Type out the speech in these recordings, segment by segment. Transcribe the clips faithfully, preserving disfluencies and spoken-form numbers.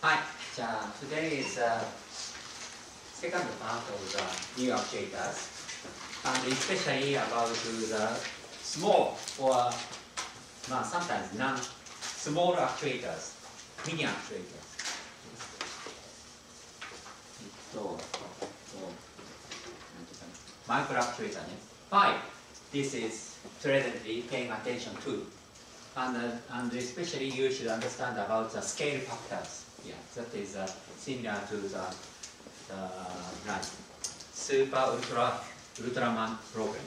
Hi, today is the uh, second part of the new actuators, and especially about the small or well, sometimes non-small actuators, mini actuators. So, micro actuator. Why this is presently paying attention to, and, uh, and especially you should understand about the scale factors. Yeah, that is uh, similar to the uh, super ultra ultraman program.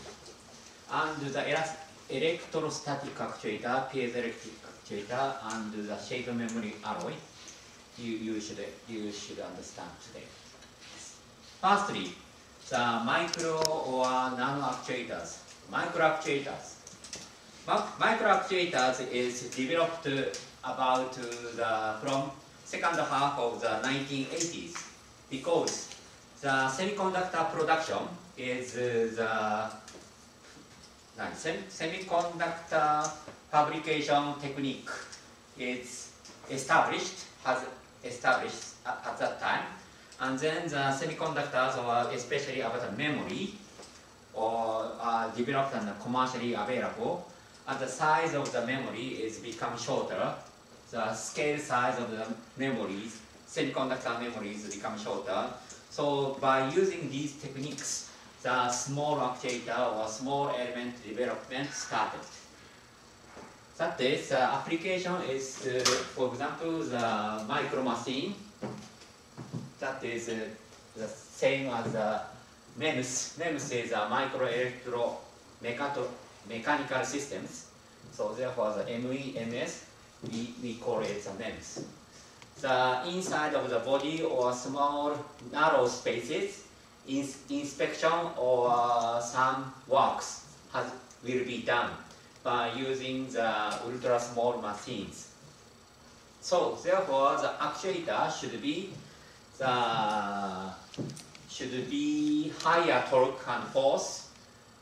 And the electrostatic actuator, piezoelectric actuator, and the shape memory alloy, you, you, should, you should understand today. Firstly, the micro or nano actuators. Micro actuators. Micro actuators is developed about the from second half of the nineteen eighties, because the semiconductor production is the semiconductor fabrication technique is established, has established at that time, and then the semiconductors, or especially about the memory, or uh, developed and commercially available, and the size of the memory is become shorter. The scale size of the memories, semiconductor memories become shorter. So by using these techniques, the small actuator or small element development started. That is, the application is, uh, for example, the micro machine. That is uh, the same as the MEMS. MEMS is a micro electro mechanical systems. So therefore, the M E M S. We, we call it the MEMS. The inside of the body or small narrow spaces, ins inspection or uh, some works has, will be done by using the ultra small machines. So therefore, the actuator should be the should be higher torque and force.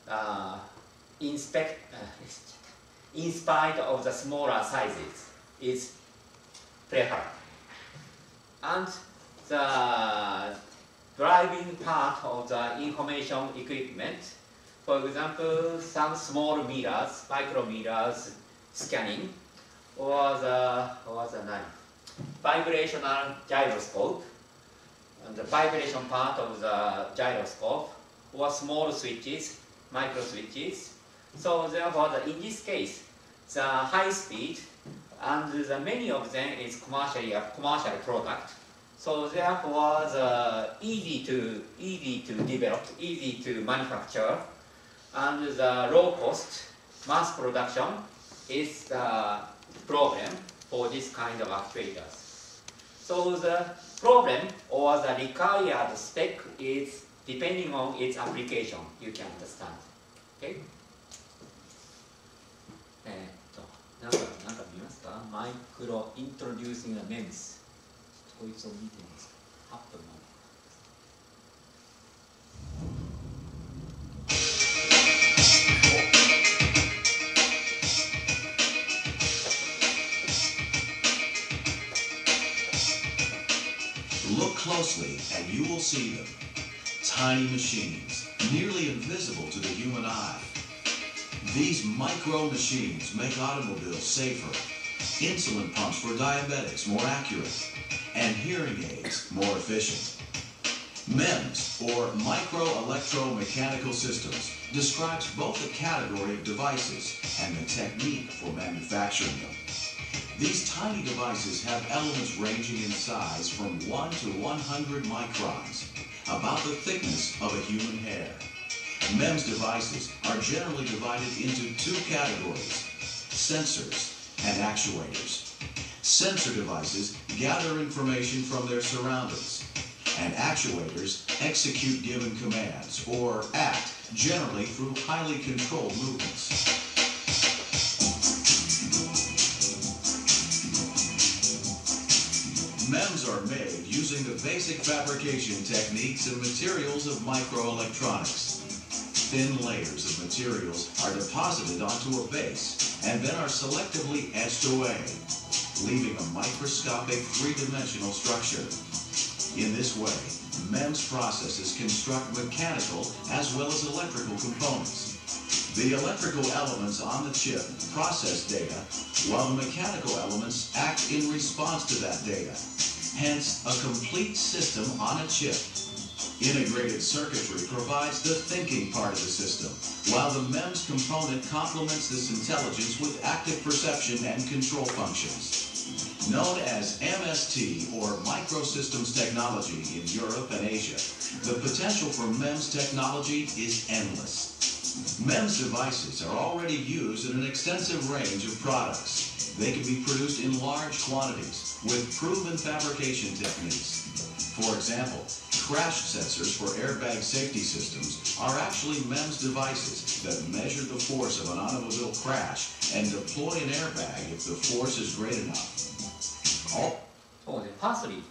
Uh, inspect uh, in spite of the smaller sizes. Is preferred. And the driving part of the information equipment, for example, some small mirrors, micromirrors scanning, or the, or the vibrational gyroscope, and the vibration part of the gyroscope, or small switches, micro switches. So therefore, the, in this case, the high speed, and the many of them is commercially a commercial product. So therefore, the easy to easy to develop, easy to manufacture, and the low cost mass production is the problem for this kind of actuators. So the problem or the required spec is depending on its application. You can understand. Okay. Uh, Micro introducing the MEMS. Look closely and you will see them. Tiny machines, nearly invisible to the human eye. These micro machines make automobiles safer, insulin pumps for diabetics more accurate, and hearing aids more efficient. MEMS, or micro-electro-mechanical systems, describes both the category of devices and the technique for manufacturing them. These tiny devices have elements ranging in size from one to one hundred microns, about the thickness of a human hair. MEMS devices are generally divided into two categories, sensors and actuators. Sensor devices gather information from their surroundings, and actuators execute given commands or act generally through highly controlled movements. MEMS are made using the basic fabrication techniques and materials of microelectronics. Thin layers of materials are deposited onto a base and then are selectively etched away. leaving a microscopic three-dimensional structure. In this way, MEMS processes construct mechanical as well as electrical components. The electrical elements on the chip process data, while the mechanical elements act in response to that data. Hence, a complete system on a chip. Integrated circuitry provides the thinking part of the system, while the MEMS component complements this intelligence with active perception and control functions. Known as M S T, or Microsystems Technology, in Europe and Asia, the potential for MEMS technology is endless. MEMS devices are already used in an extensive range of products. They can be produced in large quantities with proven fabrication techniques. For example, crash sensors for airbag safety systems are actually MEMS devices that measure the force of an automobile crash and deploy an airbag if the force is great enough. Oh. Oh, then firstly,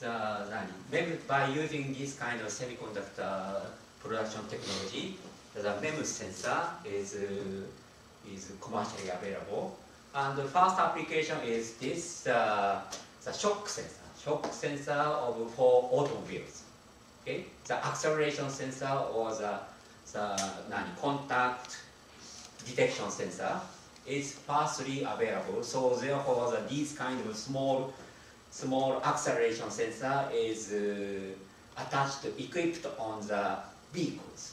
the, the MEMS, by using this kind of semiconductor production technology, the MEMS sensor is, uh, is commercially available. And the first application is this, uh, the shock sensor, shock sensor of, for automobiles. Okay? The acceleration sensor or the, the contact detection sensor is partially available, so therefore the, these kind of small, small acceleration sensor is uh, attached, equipped on the vehicles.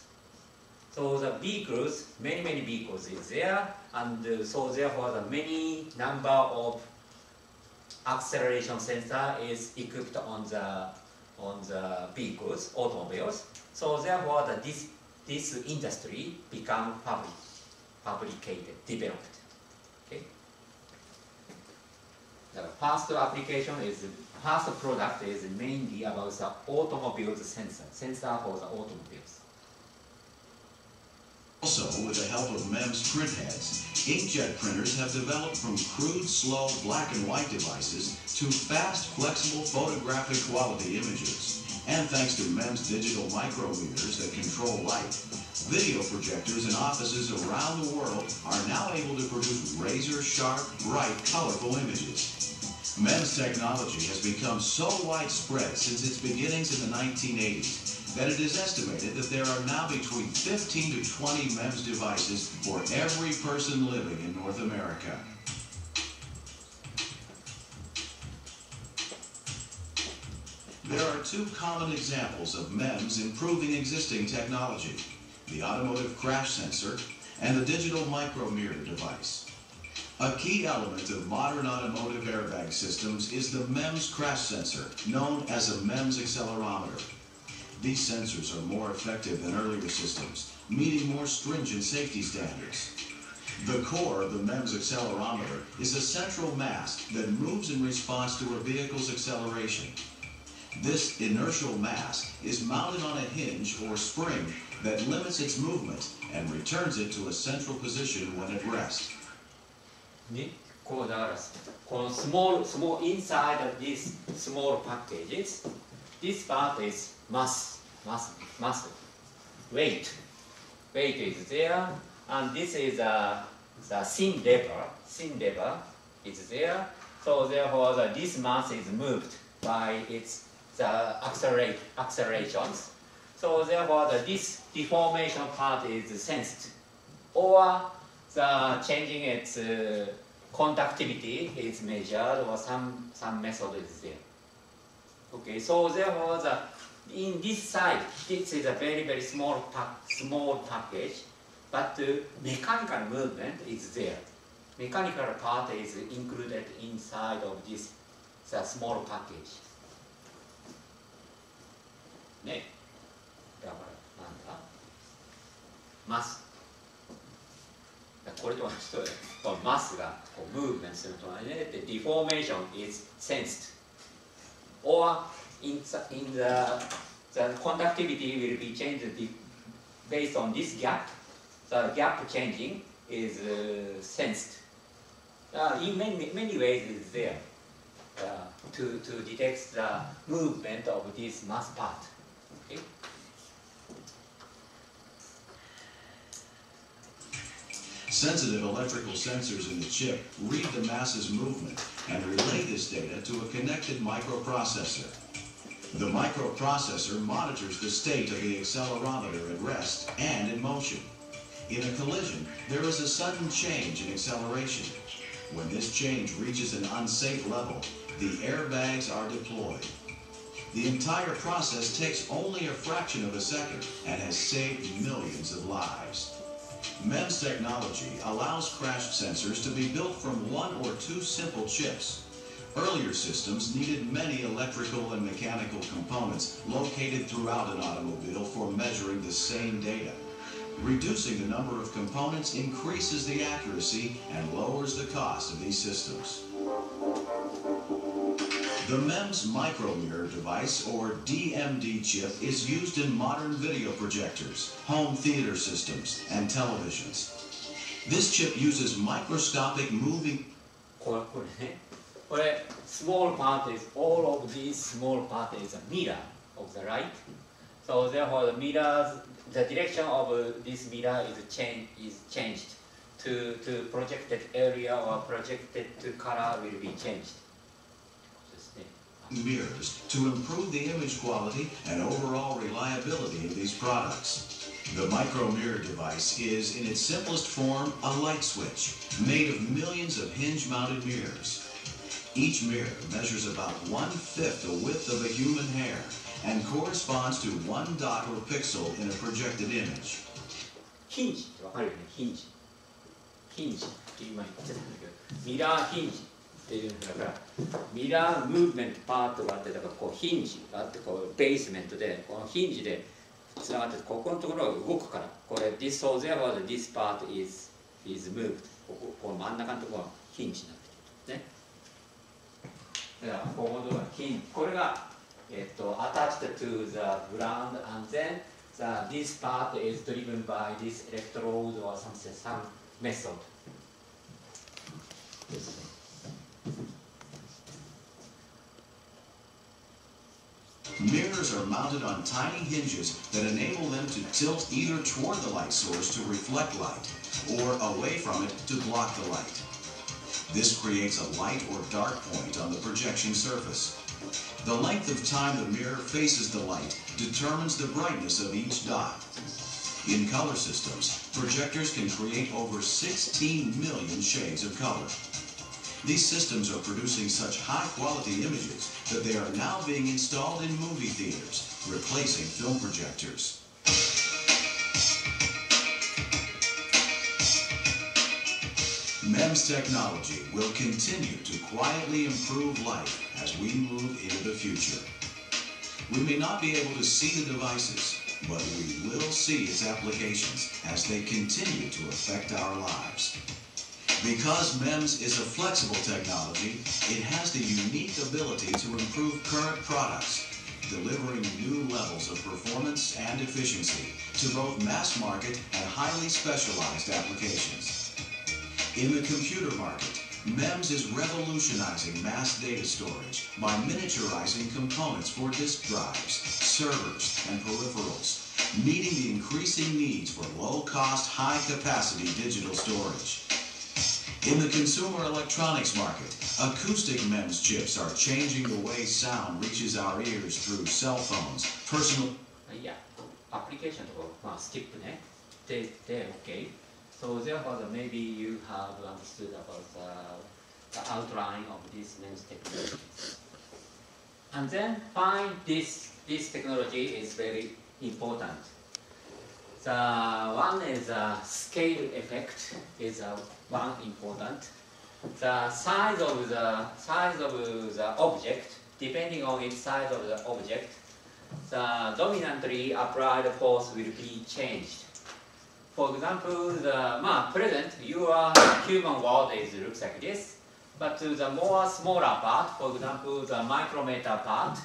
So the vehicles, many many vehicles is there, and uh, so therefore the many number of acceleration sensor is equipped on the on the vehicles, automobiles. So therefore the, this this industry become public, fabricated, developed. The first application is, first product is mainly about the automobile sensor, sensor for the automobiles. Also, with the help of MEMS printheads, inkjet printers have developed from crude, slow, black and white devices to fast, flexible, photographic quality images. And thanks to MEMS digital micrometers that control light, video projectors in offices around the world are now able to produce razor-sharp, bright, colorful images. MEMS technology has become so widespread since its beginnings in the nineteen eighties that it is estimated that there are now between fifteen to twenty MEMS devices for every person living in North America. There are two common examples of MEMS improving existing technology: the automotive crash sensor and the digital micromirror device. A key element of modern automotive airbag systems is the MEMS crash sensor, known as a MEMS accelerometer. These sensors are more effective than earlier systems, meeting more stringent safety standards. The core of the MEMS accelerometer is a central mass that moves in response to a vehicle's acceleration. This inertial mass is mounted on a hinge or spring that limits its movement and returns it to a central position when at rest. ね、こうだからこの small small inside of these small packages, this part is mass mass mass weight weight is there, and this is a the thin lever thin lever is there, so therefore the, this mass is moved by its the accelerate accelerations, so therefore the, this deformation part is sensed, or the changing its uh, conductivity is measured, or some some method is there. Okay, so therefore the in this side, this is a very very small pack, small package, but uh, mechanical movement is there. Mechanical part is included inside of this the small package. Ne, mass. これとは一緒で、マスがこうムーブメントするとはね、で、deformation is sensed, or in the, in the the conductivity will be changed based on this gap. The gap changing is uh, sensed. Uh, in many many ways is there uh, to to detect the movement of this mass part. Okay? Sensitive electrical sensors in the chip read the mass's movement and relay this data to a connected microprocessor. The microprocessor monitors the state of the accelerometer at rest and in motion. In a collision, there is a sudden change in acceleration. When this change reaches an unsafe level, the airbags are deployed. The entire process takes only a fraction of a second and has saved millions of lives. MEMS technology allows crash sensors to be built from one or two simple chips. Earlier systems needed many electrical and mechanical components located throughout an automobile for measuring the same data. Reducing the number of components increases the accuracy and lowers the cost of these systems. The MEMS micromirror device, or D M D chip, is used in modern video projectors, home theater systems, and televisions. This chip uses microscopic moving... Well, small part is, all of these small part is a mirror of the light. So therefore the mirrors, the direction of this mirror is, change, is changed to, to projected area or projected to color will be changed. Mirrors to improve the image quality and overall reliability of these products. The micromirror device is, in its simplest form, a light switch made of millions of hinge-mounted mirrors. Each mirror measures about one-fifth the width of a human hair and corresponds to one dot or pixel in a projected image. Hinge. Hinge. Hinge. Mirror hinge. ミラームーブメントパートがあって、だからこうヒンジがあって、こうベースメントでこのヒンジでつながって、ここのところが動くから、これ this so therefore this part is is moved。こここの真ん中のところがヒンジになってるね。だからここのところがヒンジ、これがえっと attached to the ground and then the this part is driven by this electrode or some some method。 Mirrors are mounted on tiny hinges that enable them to tilt either toward the light source to reflect light, or away from it to block the light. This creates a light or dark point on the projection surface. The length of time the mirror faces the light determines the brightness of each dot. In color systems, projectors can create over sixteen million shades of color. These systems are producing such high-quality images that they are now being installed in movie theaters, replacing film projectors. MEMS technology will continue to quietly improve life as we move into the future. We may not be able to see the devices, but we will see its applications as they continue to affect our lives. Because MEMS is a flexible technology, it has the unique ability to improve current products, delivering new levels of performance and efficiency to both mass market and highly specialized applications. In the computer market, MEMS is revolutionizing mass data storage by miniaturizing components for disk drives, servers, and peripherals, meeting the increasing needs for low-cost, high-capacity digital storage. In the consumer electronics market, acoustic MEMS chips are changing the way sound reaches our ears through cell phones, personal... Yeah, application to skip, okay. So therefore, maybe you have understood about the, the outline of this MEMS technology. And then find this, this technology is very important. The one is a scale effect is a one important. The size of the size of the object, depending on its size of the object, the dominantly applied force will be changed. For example, the ma, present your human world is looks like this, but the more smaller part, for example, the micrometer part,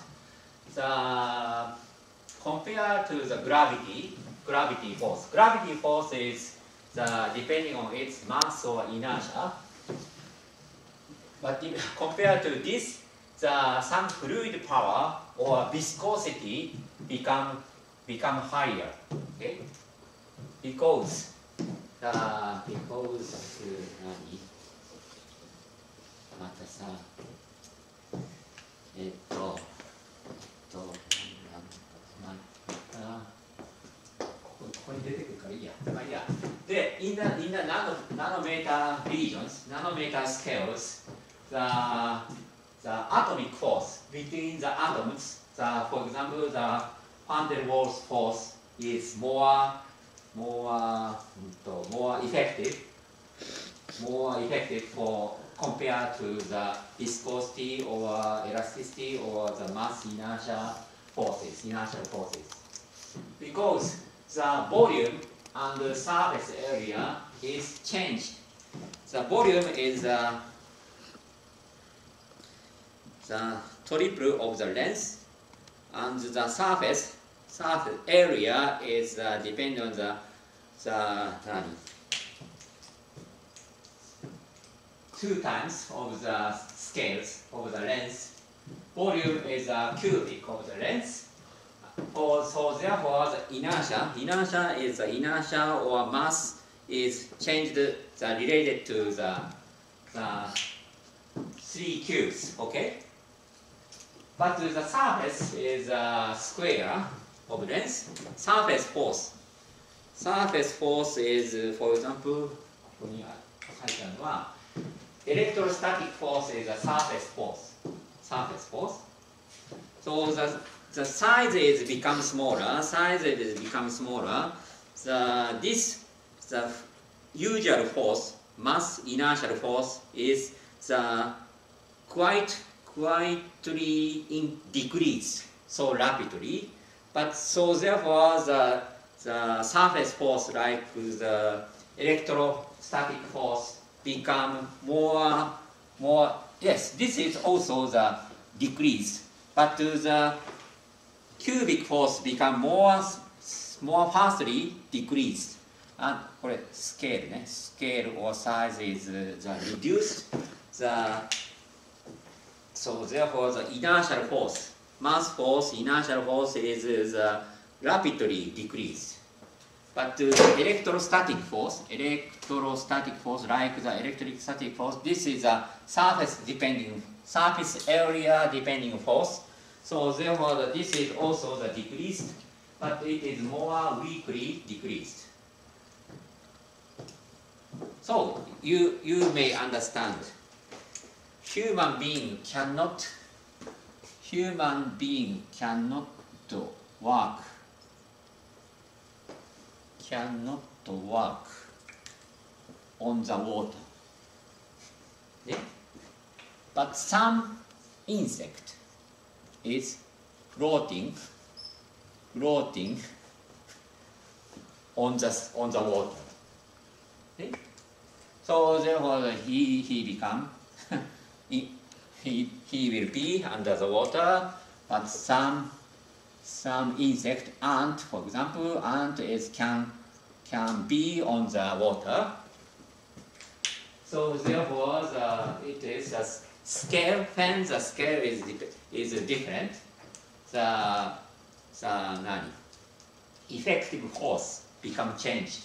the compared to the gravity. Gravity force. Gravity force is the, depending on its mass or inertia. But if, compared to this, the some fluid power or viscosity become become higher. Okay, because uh, because nani? Mata sa eto to mataここに出てくるからいいや。まあいいや。で、in the in the nano nanometer regions, nanometer scales, the the atomic force between the atoms, the for example the van der Waals force is more more more effective, more effective for compared to the viscosity or elasticity or the mass inertia forces, inertial forces, because the volume and the surface area is changed. The volume is uh, the triple of the length, and the surface surface area is uh, depending on the the two times of the scales of the length. Volume is a uh, cubic of the length. Oh, so therefore the inertia, inertia is the inertia or mass is changed the related to the, the three cubes, okay? But the surface is a square of length. Surface force. Surface force is, for example, electrostatic force is a surface force. Surface force. So the the size is become smaller. Size is become smaller. The this the usual force, mass inertial force, is the quite quietly in decrease so rapidly. But so therefore the the surface force like the electrostatic force become more more yes. This is also the decrease, but to the cubic force become more more fastly decreased. And for scale, né? Scale or size is uh, the reduced. The so therefore the inertial force, mass force, inertial force is is uh, rapidly decreased. But uh, the electrostatic force, electrostatic force like the electrostatic force, this is a surface depending surface area depending force. So therefore, this is also the decreased, but it is more weakly decreased. So you you may understand, human being cannot human being cannot work cannot work on the water. Yeah? But some insect is floating, floating on the on the water. Okay? So therefore, he he become he, he he will be under the water. But some some insect, ant, for example, ant is can can be on the water. So therefore, the, it is a scale. Then the scale is is different. The the nani effective force become changed.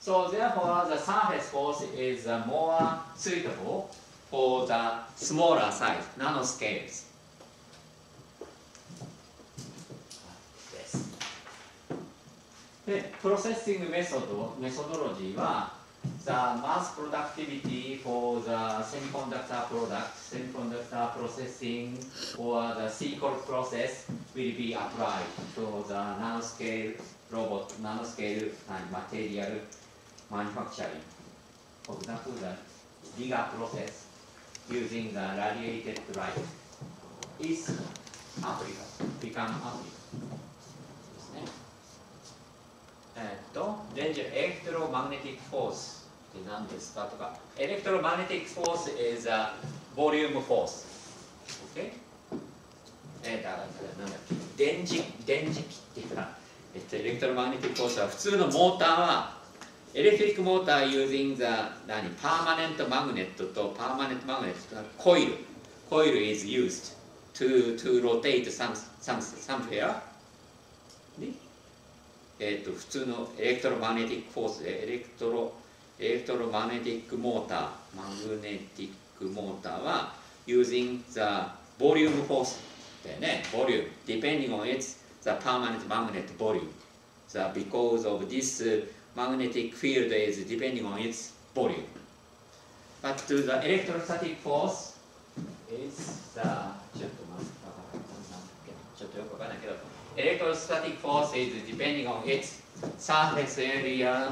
So therefore, the surface force is more suitable for the smaller size, nanoscales. The processing method, methodology, was the mass productivity for the semiconductor product, semiconductor processing, or the C-core process will be applied to the nanoscale robot, nanoscale and material manufacturing. For example, the LIGA process using the radiated light is applicable, become applicable. Electromagnetic force. Electromagnetic force is a volume force. Okay? Electromagnetic force. 普通のモーターは、エレクトリックモーター using the 何パーマネントマグネットとパーマネントマグネットコイル。コイル is used to to rotate some some somewhere. えー、と普通のエレクトロマネティックフォースでエレクトロエレクトロマネティックモーターマグネティックモーターは using the volume force でね volume depending on its the permanent magnet volume the because of this magnetic field is depending on its volume but to the electrostatic force is the ちょっと待ってちょっとよくわかんないけど electrostatic force is depending on its surface area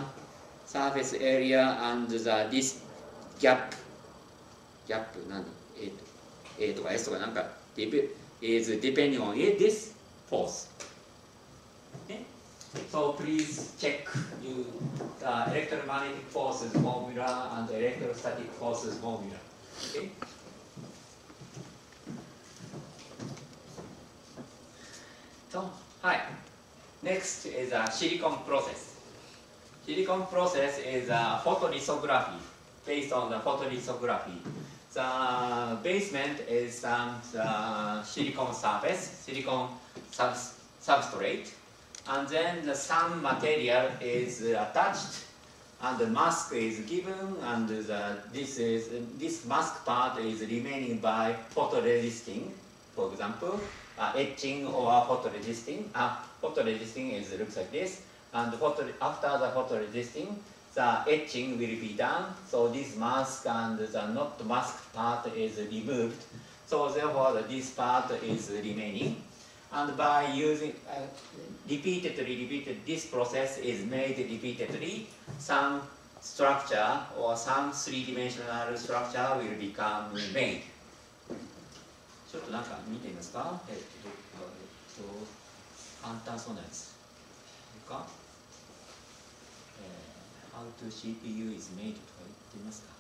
surface area and the this gap gap 何 A とか S とかなんか is depending on it, this force、okay? So please check you the electromagnetic forces formula and the electrostatic forces formula、okay?So, hi. Next is a silicon process. Silicon process is a photolithography based on the photolithography. The basement is some the silicon surface, silicon subs substrate, and then the some material is attached, and the mask is given, and the, this is this mask part is remaining by photoresisting, for example. Uh, etching or photoresisting. Uh, photoresisting is looks like this, and photo, after the photoresisting, the etching will be done. So this mask and the not mask part is removed. So therefore, this part is remaining. And by using uh, repeatedly, repeated this process is made repeatedly. Some structure or some three-dimensional structure will become made.ちょっとなんか見てみますか。えっと、簡単そうなやつ。か、えー、How to シーピーユー is made とか言ってみますか。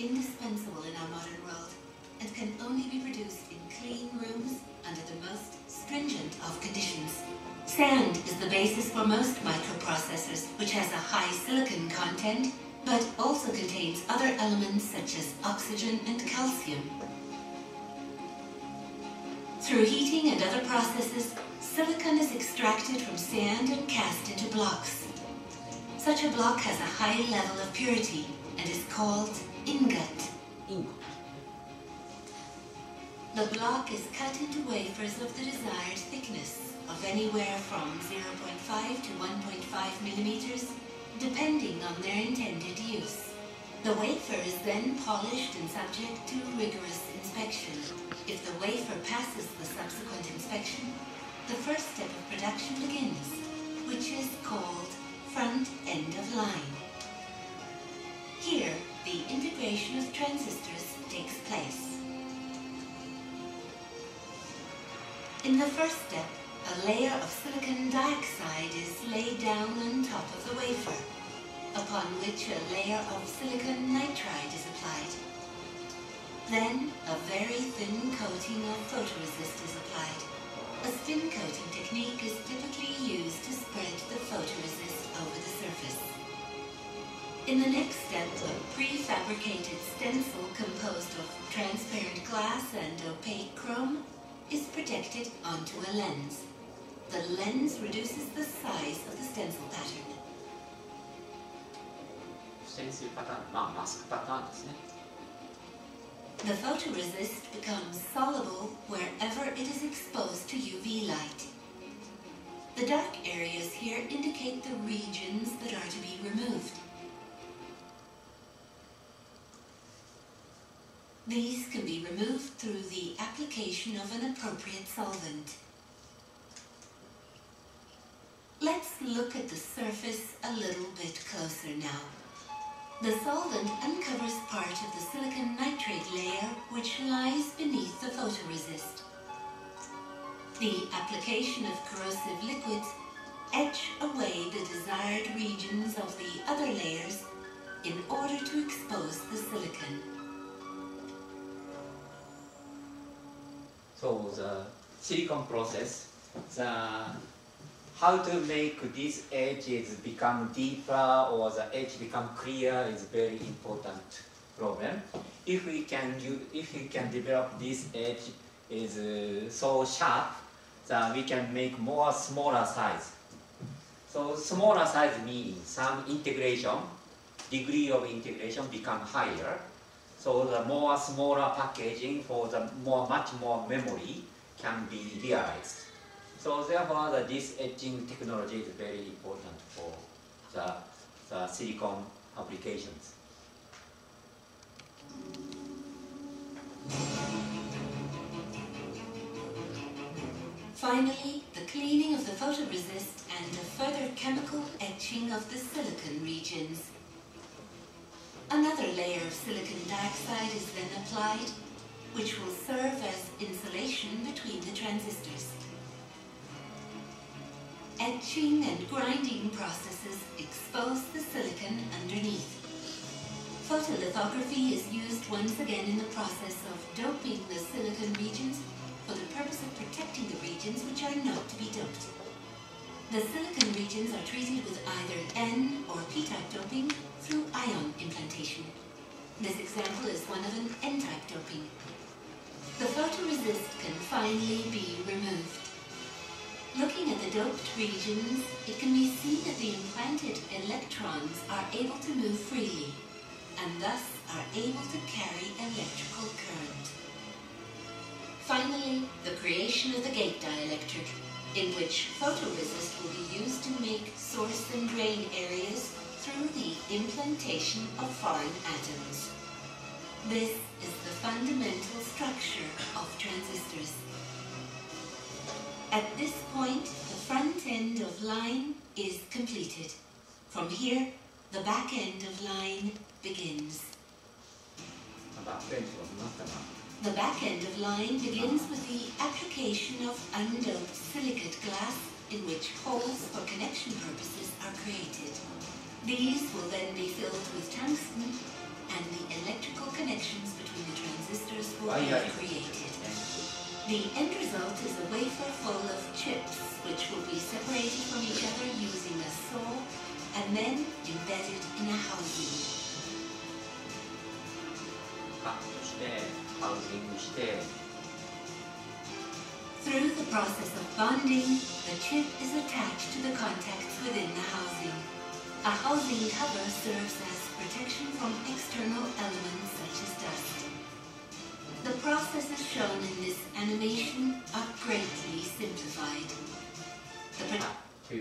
Indispensable in our modern world and can only be produced in clean rooms under the most stringent of conditions. Sand is the basis for most microprocessors, which has a high silicon content, but also contains other elements such as oxygen and calcium. Through heating and other processes, silicon is extracted from sand and cast into blocks. Such a block has a high level of purity and is called ingot. Ingot. The block is cut into wafers of the desired thickness of anywhere from zero point five to one point five millimeters, depending on their intended use. The wafer is then polished and subject to rigorous inspection. If the wafer passes the subsequent inspection, the first step of production begins, which is called front end of line. Here, the integration of transistors takes place. In the first step, a layer of silicon dioxide is laid down on top of the wafer, upon which a layer of silicon nitride is applied. Then, a very thin coating of photoresist is applied. A spin coating technique is typically used to spread the photoresist over the surface. In the next step, a prefabricated stencil composed of transparent glass and opaque chrome is projected onto a lens. The lens reduces the size of the stencil pattern. Stencil pattern, mask pattern. The photoresist becomes soluble wherever it is exposed to U V light. The dark areas here indicate the regions that are to be removed. These can be removed through the application of an appropriate solvent. Let's look at the surface a little bit closer now. The solvent uncovers part of the silicon nitride layer which lies beneath the photoresist. The application of corrosive liquids etch away the desired regions of the other layers in order to expose the silicon. So the silicon process, the how to make these edges become deeper or the edge become clear is very important problem. If we can use, if we can develop this edge is uh, so sharp, then we can make more smaller size. So smaller size means some integration, degree of integration become higher. So the more smaller packaging for the more much more memory can be realized. So therefore, the, this etching technology is very important for the, the silicon applications. Finally, the cleaning of the photoresist and a further chemical etching of the silicon regions. Another layer of silicon dioxide is then applied, which will serve as insulation between the transistors. Etching and grinding processes expose the silicon underneath. Photolithography is used once again in the process of doping the silicon regions for the purpose of protecting the regions which are not to be doped. The silicon regions are treated with either N or P-type doping through ion implantation. This example is one of an N-type doping. The photoresist can finally be removed. Looking at the doped regions, it can be seen that the implanted electrons are able to move freely, and thus are able to carry electrical current. Finally, the creation of the gate dielectric, in which photoresist will be used to make source and drain areas through the implantation of foreign atoms. This is the fundamental structure of transistors. At this point, the front end of line is completed. From here, the back end of line begins. The back end of line begins with the application of undoped silicate glass in which holes for connection purposes are created. These will then be filled with tungsten and the electrical connections between the transistors will be created. The end result is a wafer full of chips, which will be separated from each other using a saw and then embedded in a housing. Through the process of bonding, the chip is attached to the contacts within the housing. A housing cover serves as protection from external elements such as dust. The processes shown in this animation are greatly simplified. The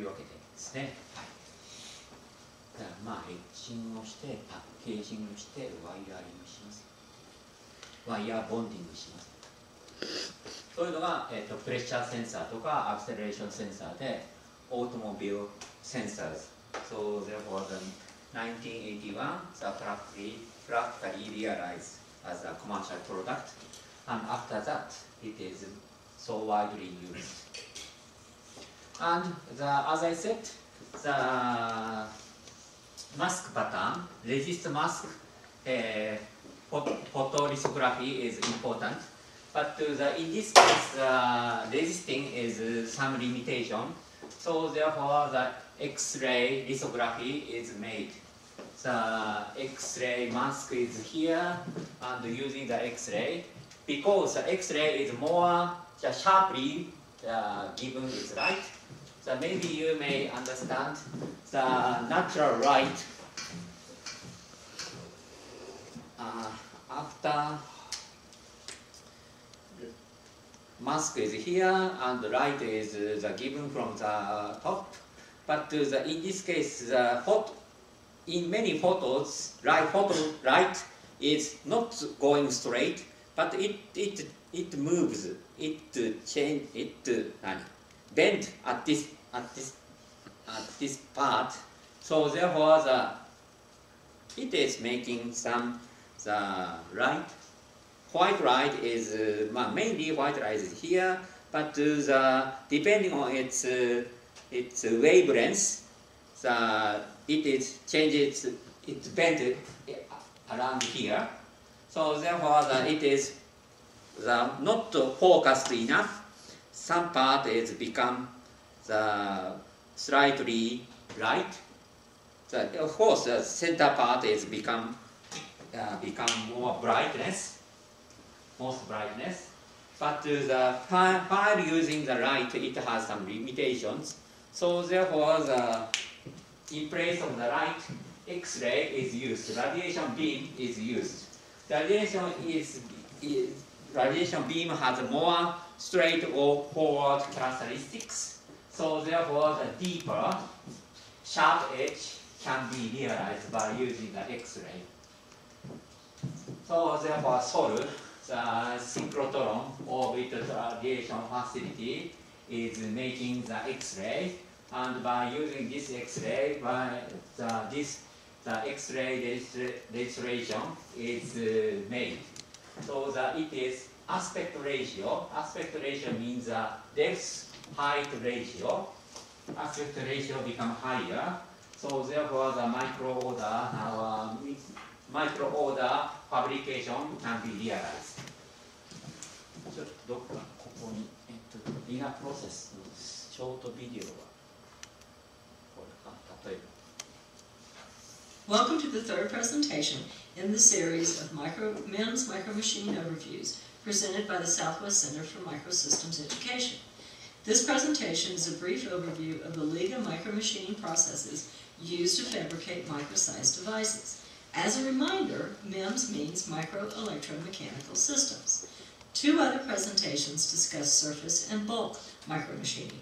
So therefore, the nineteen eighty-one, the factory, factory realized as a commercial product, and after that it is so widely used. And the, as I said, the mask pattern, resist mask uh, photolithography is important, but the, in this case the resisting is some limitation, so therefore the X-ray lithography is made. The X-ray mask is here and using the X-ray, because the X-ray is more the sharply uh, given its light. So maybe you may understand the natural light. Uh, after mask is here and the light is uh, the given from the top, but uh, the, in this case the photo. In many photos, light, photo light is not going straight, but it it it moves, it change, it bend at this at this at this part. So therefore, the, it is making some the light. White light is uh, mainly white light is here, but uh, the depending on its uh, its wavelength, the it is changes its bend around here. So therefore, the, it is the not focused enough. Some part is become the slightly light. The, of course, the center part is become uh, become more brightness, most brightness. But uh, the file, file using the light, it has some limitations. So therefore, the in place of the light, X-ray is used. Radiation beam is used. Radiation is, is radiation beam has more straight or forward characteristics. So therefore, the deeper sharp edge can be realized by using the X-ray. So therefore, S O L, the synchrotron orbital radiation facility, is making the X-ray, and by using this X-ray, by the, this the X-ray registration is uh, made. So that it is aspect ratio. Aspect ratio means the uh, depth height ratio. Aspect ratio become higher. So therefore, the micro order our micro order fabrication can be realized. Welcome to the third presentation in the series of micro, MEMS Micro Machine Overviews presented by the Southwest Center for Microsystems Education. This presentation is a brief overview of the LIGA micromachining processes used to fabricate micro-sized devices. As a reminder, MEMS means micro-electromechanical systems. Two other presentations discuss surface and bulk micromachining.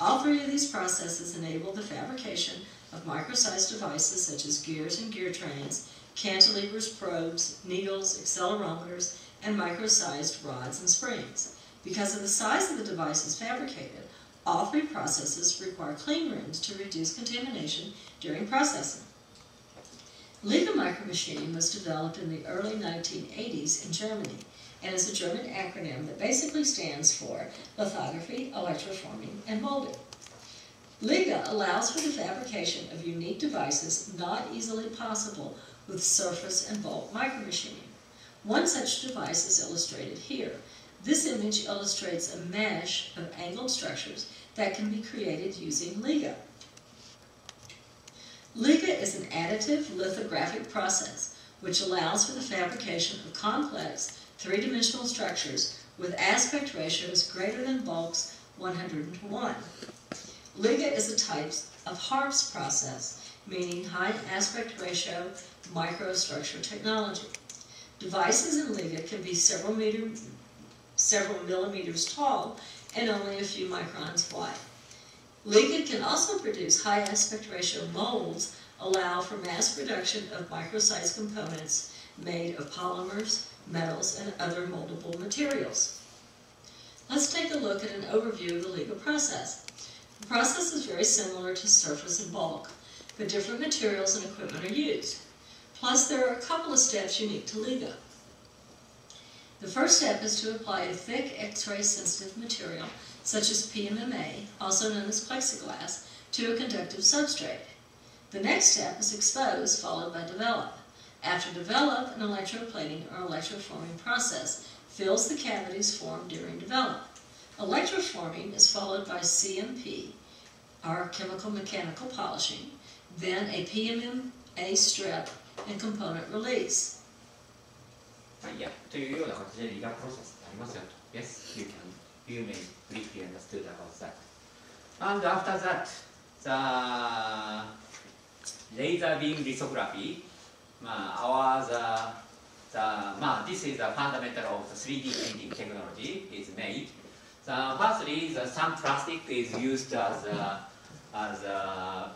All three of these processes enable the fabrication of micro-sized devices such as gears and gear trains, cantilevers, probes, needles, accelerometers, and micro-sized rods and springs. Because of the size of the devices fabricated, all three processes require clean rooms to reduce contamination during processing. LIGA micromachining was developed in the early nineteen eighties in Germany and is a German acronym that basically stands for lithography, electroforming, and molding. LIGA allows for the fabrication of unique devices not easily possible with surface and bulk micromachining. One such device is illustrated here. This image illustrates a mesh of angled structures that can be created using LIGA. LIGA is an additive lithographic process which allows for the fabrication of complex three-dimensional structures with aspect ratios greater than bulk's one hundred to one. LIGA is a type of HARPS process, meaning high aspect ratio microstructure technology. Devices in LIGA can be several, meter, several millimeters tall and only a few microns wide. LIGA can also produce high aspect ratio molds, allow for mass production of micro-sized components made of polymers, metals, and other moldable materials. Let's take a look at an overview of the LIGA process. The process is very similar to surface and bulk, but different materials and equipment are used. Plus, there are a couple of steps unique to LIGA. The first step is to apply a thick X-ray sensitive material, such as P M M A, also known as Plexiglass, to a conductive substrate. The next step is expose, followed by develop. After develop, an electroplating or electroforming process fills the cavities formed during develop. Electroforming is followed by C M P, or chemical mechanical polishing, then a P M M A strip and component release. Yes, you can. You may briefly understood about that. And after that, the laser beam lithography. Our the the this is the fundamental of the three D printing technology is made. The firstly, the, some plastic is used as a, as a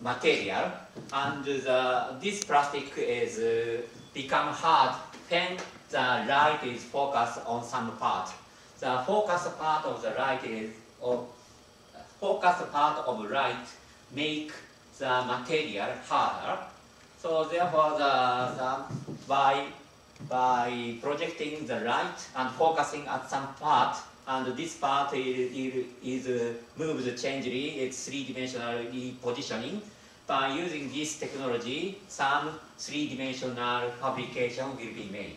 material, and the, this plastic is uh, become hard when the light is focused on some part. The focus part of the light is of focus part of light make the material harder. So therefore, the, the, by, by projecting the light and focusing at some part, and this part is, is, is moves changely, it's three-dimensional positioning. By using this technology, some three-dimensional fabrication will be made.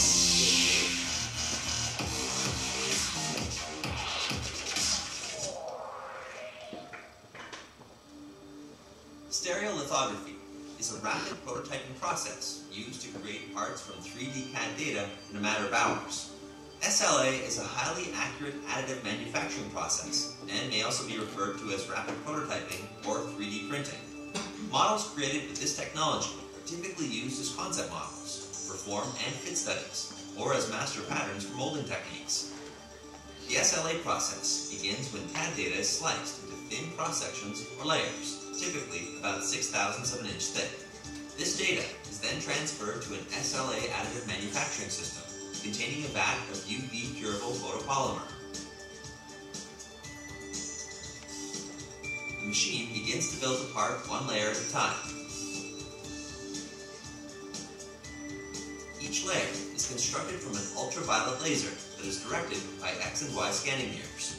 Stereolithography is a rapid prototyping process used to create parts from three D C A D data in a matter of hours. S L A is a highly accurate additive manufacturing process and may also be referred to as rapid prototyping or three D printing. Models created with this technology are typically used as concept models for form and fit studies or as master patterns for molding techniques. The S L A process begins when C A D data is sliced into thin cross sections or layers, typically about six thousandths of an inch thick. This data is then transferred to an S L A additive manufacturing system containing a vat of U V curable photopolymer. The machine begins to build the part one layer at a time. Each layer is constructed from an ultraviolet laser that is directed by X and Y scanning mirrors.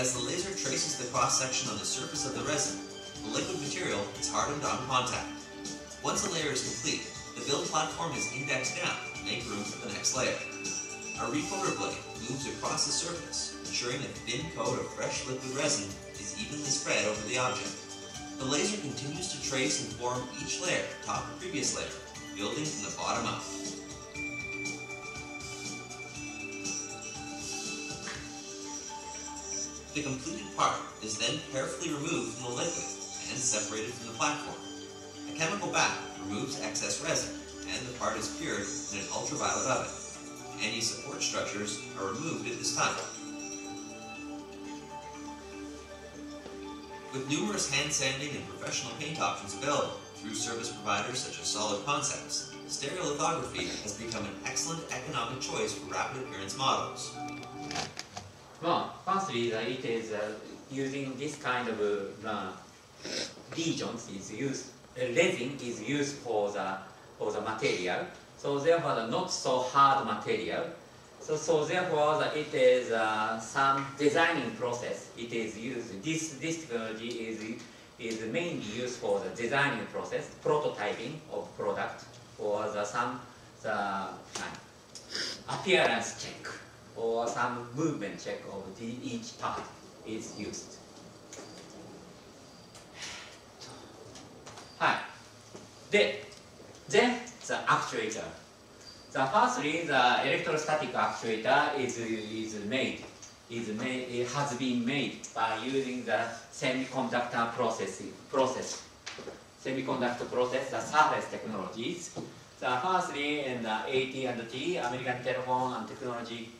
As the laser traces the cross-section on the surface of the resin, the liquid material is hardened on contact. Once the layer is complete, the build platform is indexed down to make room for the next layer. A recoater blade moves across the surface, ensuring a thin coat of fresh liquid resin is evenly spread over the object. The laser continues to trace and form each layer atop the previous layer, building from the bottom up. The completed part is then carefully removed from the liquid and separated from the platform. A chemical bath removes excess resin, and the part is cured in an ultraviolet oven. Any support structures are removed at this time. With numerous hand sanding and professional paint options available through service providers such as Solid Concepts, stereolithography has become an excellent economic choice for rapid appearance models. Well, firstly, it is uh, using this kind of uh, regions is used. Uh, resin is used for the for the material, so therefore the not so hard material. So so therefore the, it is uh, some designing process. It is used. This this technology is is mainly used for the designing process, prototyping of product, or the some the uh, appearance check. Or some movement check of the, each part is used. はい。で、then the actuator. The firstly, the electrostatic actuator is is made is made it has been made by using the semiconductor processing process semiconductor process the surface technologies. The firstly, in the A T and T, American Telephone and Technology.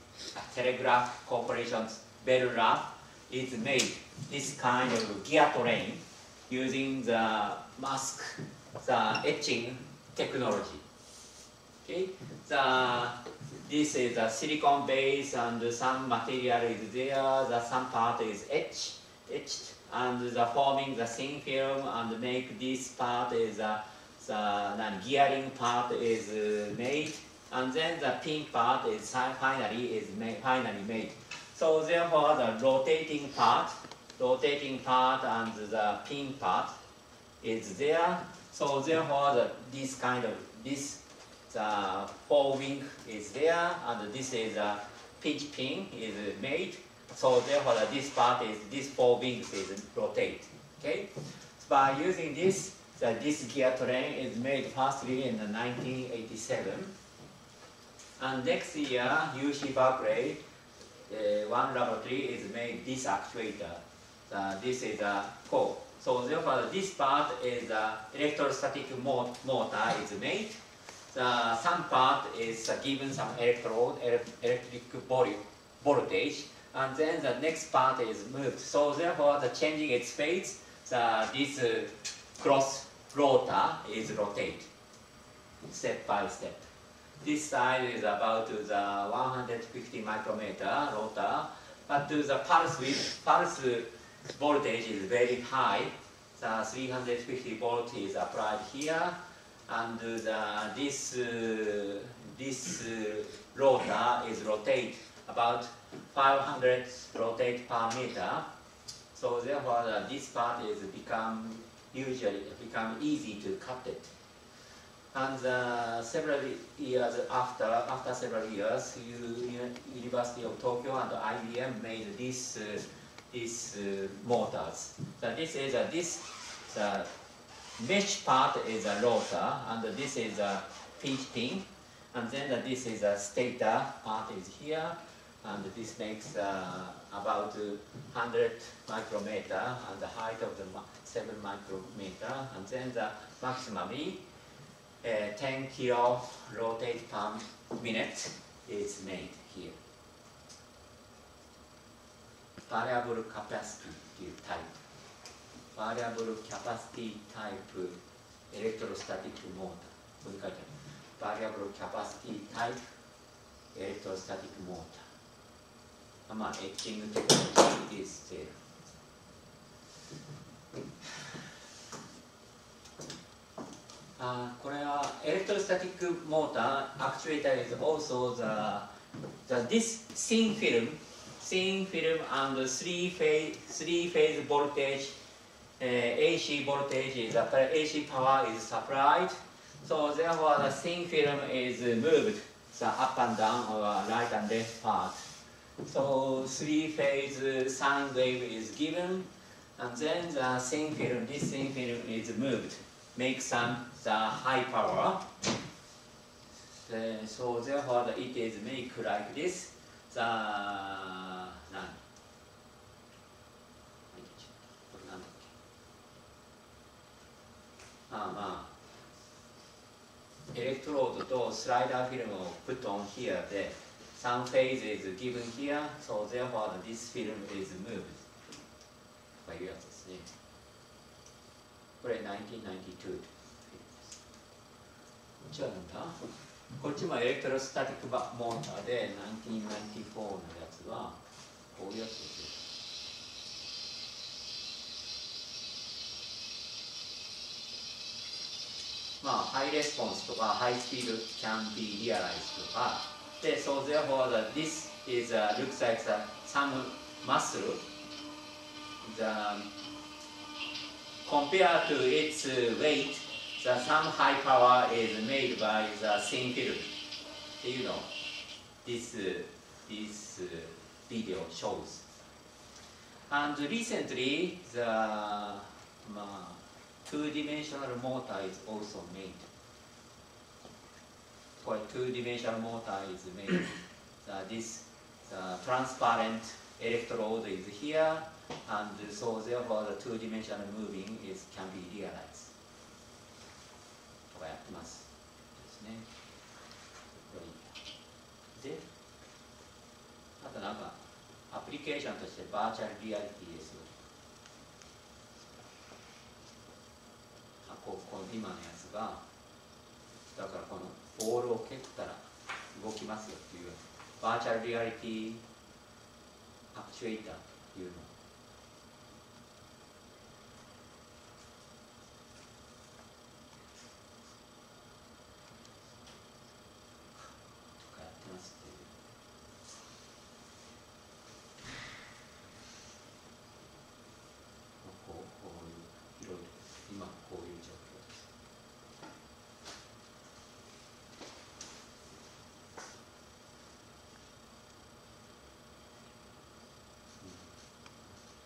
Telegraph Corporation's Bell Lab is made this kind of gear train using the mask, the etching technology. Okay, the, this is a silicon base and some material is there, the some part is etched, etched and the forming the thin film and make this part is a, the gearing part is made. And then the pink part is finally is made, finally made. So therefore, the rotating part, rotating part, and the pink part is there. So therefore, the, this kind of this the four wing is there, and this is a pitch pin is made. So therefore, this part is this four wings is rotate. Okay. So by using this, the, this gear train is made firstly in the nineteen eighty-seven. And next year, U C Berkeley, uh, one laboratory is made this actuator. Uh, this is a core. So therefore, this part is the electrostatic mo motor is made. The some part is uh, given some electrode, ele electric volume, voltage, and then the next part is moved. So therefore, the changing its phase, the this uh, cross rotor is rotated step by step. This side is about to the one hundred fifty micrometer rotor, but to the pulse width, pulse voltage is very high. The three hundred fifty volt is applied here, and the, this uh, this uh, rotor is rotate about five hundred rotate per meter. So therefore, uh, this part is become usually become easy to cut it. And uh, several years after, after several years, U University of Tokyo and I B M made this. Uh, These uh, motors. So this is a, this the mesh part is a rotor, and this is a pinch pin, and then uh, this is a stator part is here, and this makes uh, about one hundred micrometer and the height of the seven micrometer, and then the maximally uh, ten kilo rotate per minute is made here. Variable capacity type. Variable capacity type electrostatic motor. Variable capacity type electrostatic motor. Ama etching technology is there. Uh, electrostatic motor actuator is also the, the this thin film. Thin film and three phase three phase voltage, uh, A C voltage is A C power is supplied. So therefore, the thin film is moved the up and down or right and left part. So three phase sine wave is given, and then the thin film, this thin film is moved, makes some the high power. Uh, so therefore, it is made like this. The Uh, electrode to slider film put on here. The some phase is given here, so therefore this film is moved by your name. nineteen ninety-two. こっちもエレクトロスタティックモーターでnineteen ninety-fourのやつはこういうやつです。まあ、ハイレスポンスとかハイスピード can be realized とかで、so therefore the, this is a, looks like the, some muscle. The compared to its weight, the some high power is made by the thin film. You know, this this video shows. And recently the、まあtwo-dimensional motor is also made. For two-dimensional motor is made. uh, this uh, transparent electrode is here, and so therefore the two-dimensional moving is can be realized. Application to say virtual reality isこうこの今のやつがだからこのボールを蹴ったら動きますよっていうバーチャルリアリティアクチュエーターというのとかやってますっていう。こうこういういろいろ今こういう状況です。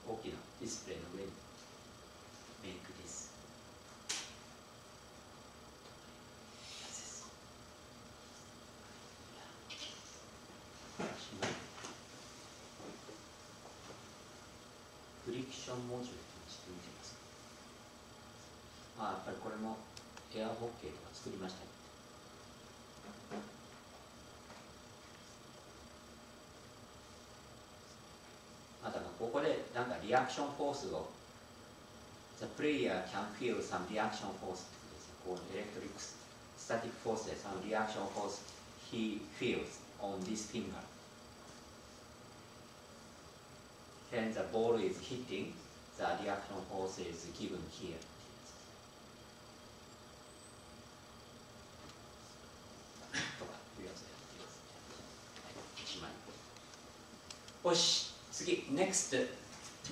うん、大きなディスプレイの上にメイクです。ションモジュールという仕組みです。まあやっぱりこれもエアホッケーとか作りましたけど、あとはここでなんかリアクションフォースを The player can feel some reaction force ってことですよ。こうエレクトリックススタティックフォースで some reaction force he feels on this finger when the ball is hitting the reaction force is given here。よし、次、next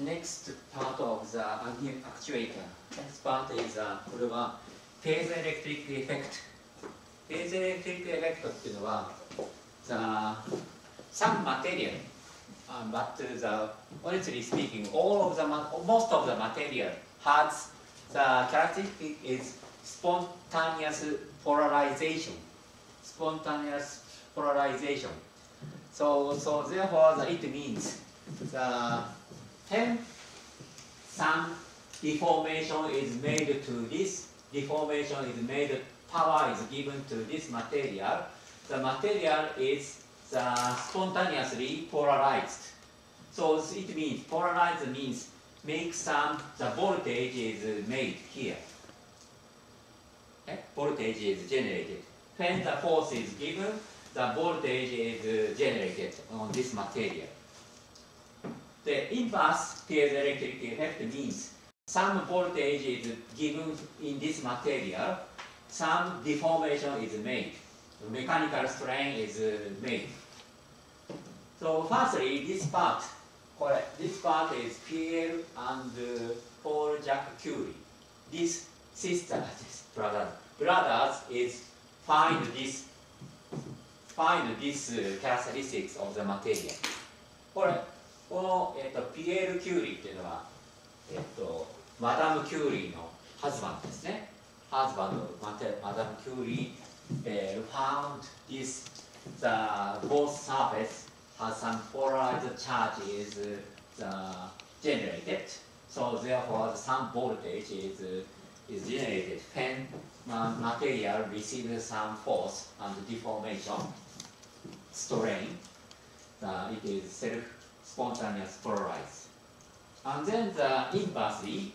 next part of the actuator。Next part is これはフェーズエレクトリックエフェクト。フェーズエレクトリックエフェクトっていうのは、the some material、but the honestly speaking, all of the most of the material has the characteristic is spontaneous polarization。Spontaneous polarization。So, so therefore, the, it means the when some deformation is made to this deformation is made power is given to this material. The material is the spontaneously polarized. So it means polarized means make some the voltage is made here. Okay? Voltage is generated when the force is given. The voltage is generated on this material. The inverse piezoelectric effect means some voltage is given in this material, some deformation is made, mechanical strain is made. So firstly, this part, this part is Pierre and Paul Jacques Curie. This sister, this brother, brothers is find this. Find these uh, characteristics of the material. これ、この、えっと、ピエール・キューリーっていうのは、えっと、マダム・キューリーのハズバンドですね。ハズバンド、マダム・キューリー、えー、found this, the both surface has some polarized charge is the generated. So therefore, some voltage is, is generated when material receives some force and deformation. Strain, uh, it is self spontaneous polarized. And then the inversely,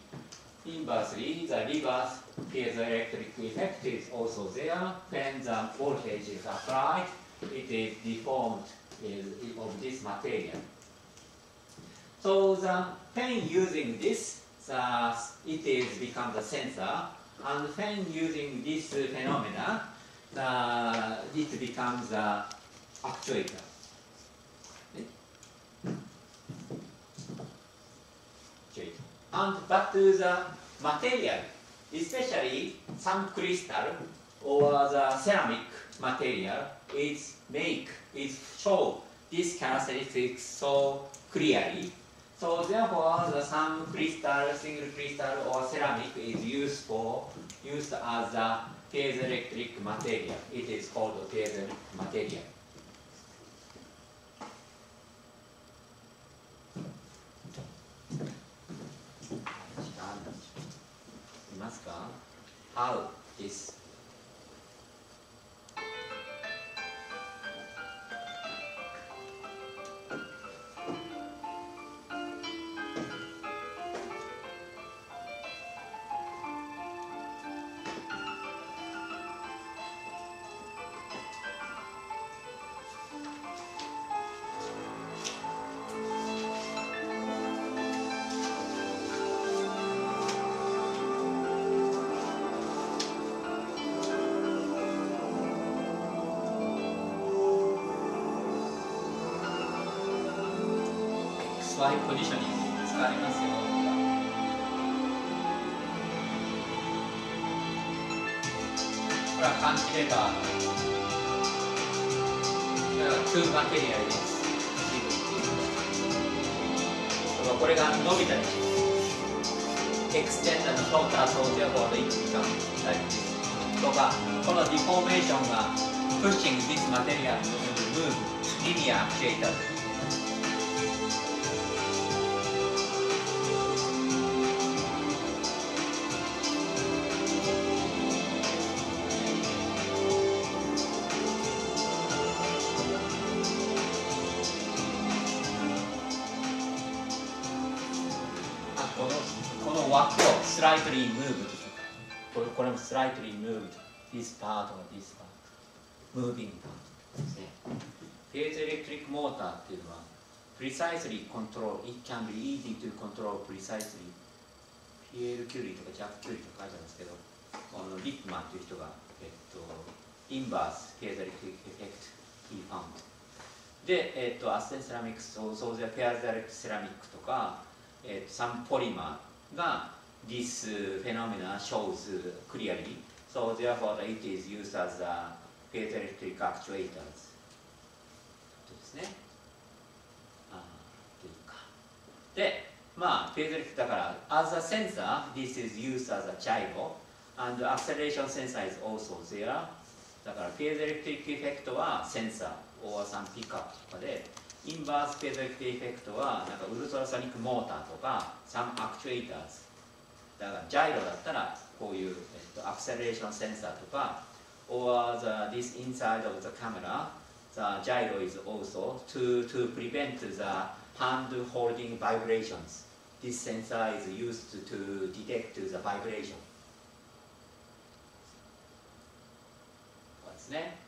inversely the reverse piezoelectric effect is also there. When the voltage is applied, it is deformed is, of this material. So the when using this, the, it is become the sensor, and when using this phenomena, the, it becomes the actuator. Actuator. And back to the material, especially some crystal or the ceramic material is make, is show these characteristics so clearly. So therefore, the some crystal, single crystal or ceramic is used for, used as a piezoelectric material. It is called a piezoelectric material. How this X Y ポジショニング使われますよ。これはカンチレバーのトゥーマテリアルです。これが伸びたりします。エクステンダーのトーターソーディアボードいちじかんとか、このディフォーメーションがプッシング・ディス・マテリアルのムーブ・リニア・アクチュエーター。の枠をスライトリームーブとする。これもスライトリームーブと。this part or this part。ムービングパートですね。フェーズエレクトリックモーターっていうのは、precisely control。it can be easy to control precisely。ピエール・キュリーとかジャック・キュリーとか書いてあるんですけど、あのリップマンという人が、えっと、インバース・フェーズエレクトリックエフェクト・ヒー・ファウンド。で、えっと、アステンセラミックス、ソーゼアペアーズ・エレクトセラミックとか、えっと、サムポリマーが、this phenomena shows clearly, so therefore it is used as a piezoelectric actuators. とですね。あというか。で、まあ、ペーゾエレクトだから、as a sensor, this is used as a gyro, and acceleration sensor is also there. だから、ペーゾエレクトリックエフェクトはセンサー。オーアサンピックアップとかで、インバースペーゾエレクトリックエフェクトはなんかウルトラソニックモーターとかサムアクチュエーターズだから、ジャイロだったらこういう、えっと、アクセレレーションセンサーとか or the, this inside of the camera the gyro is also to, to prevent the hand holding vibrations this sensor is used to detect the vibration ですね。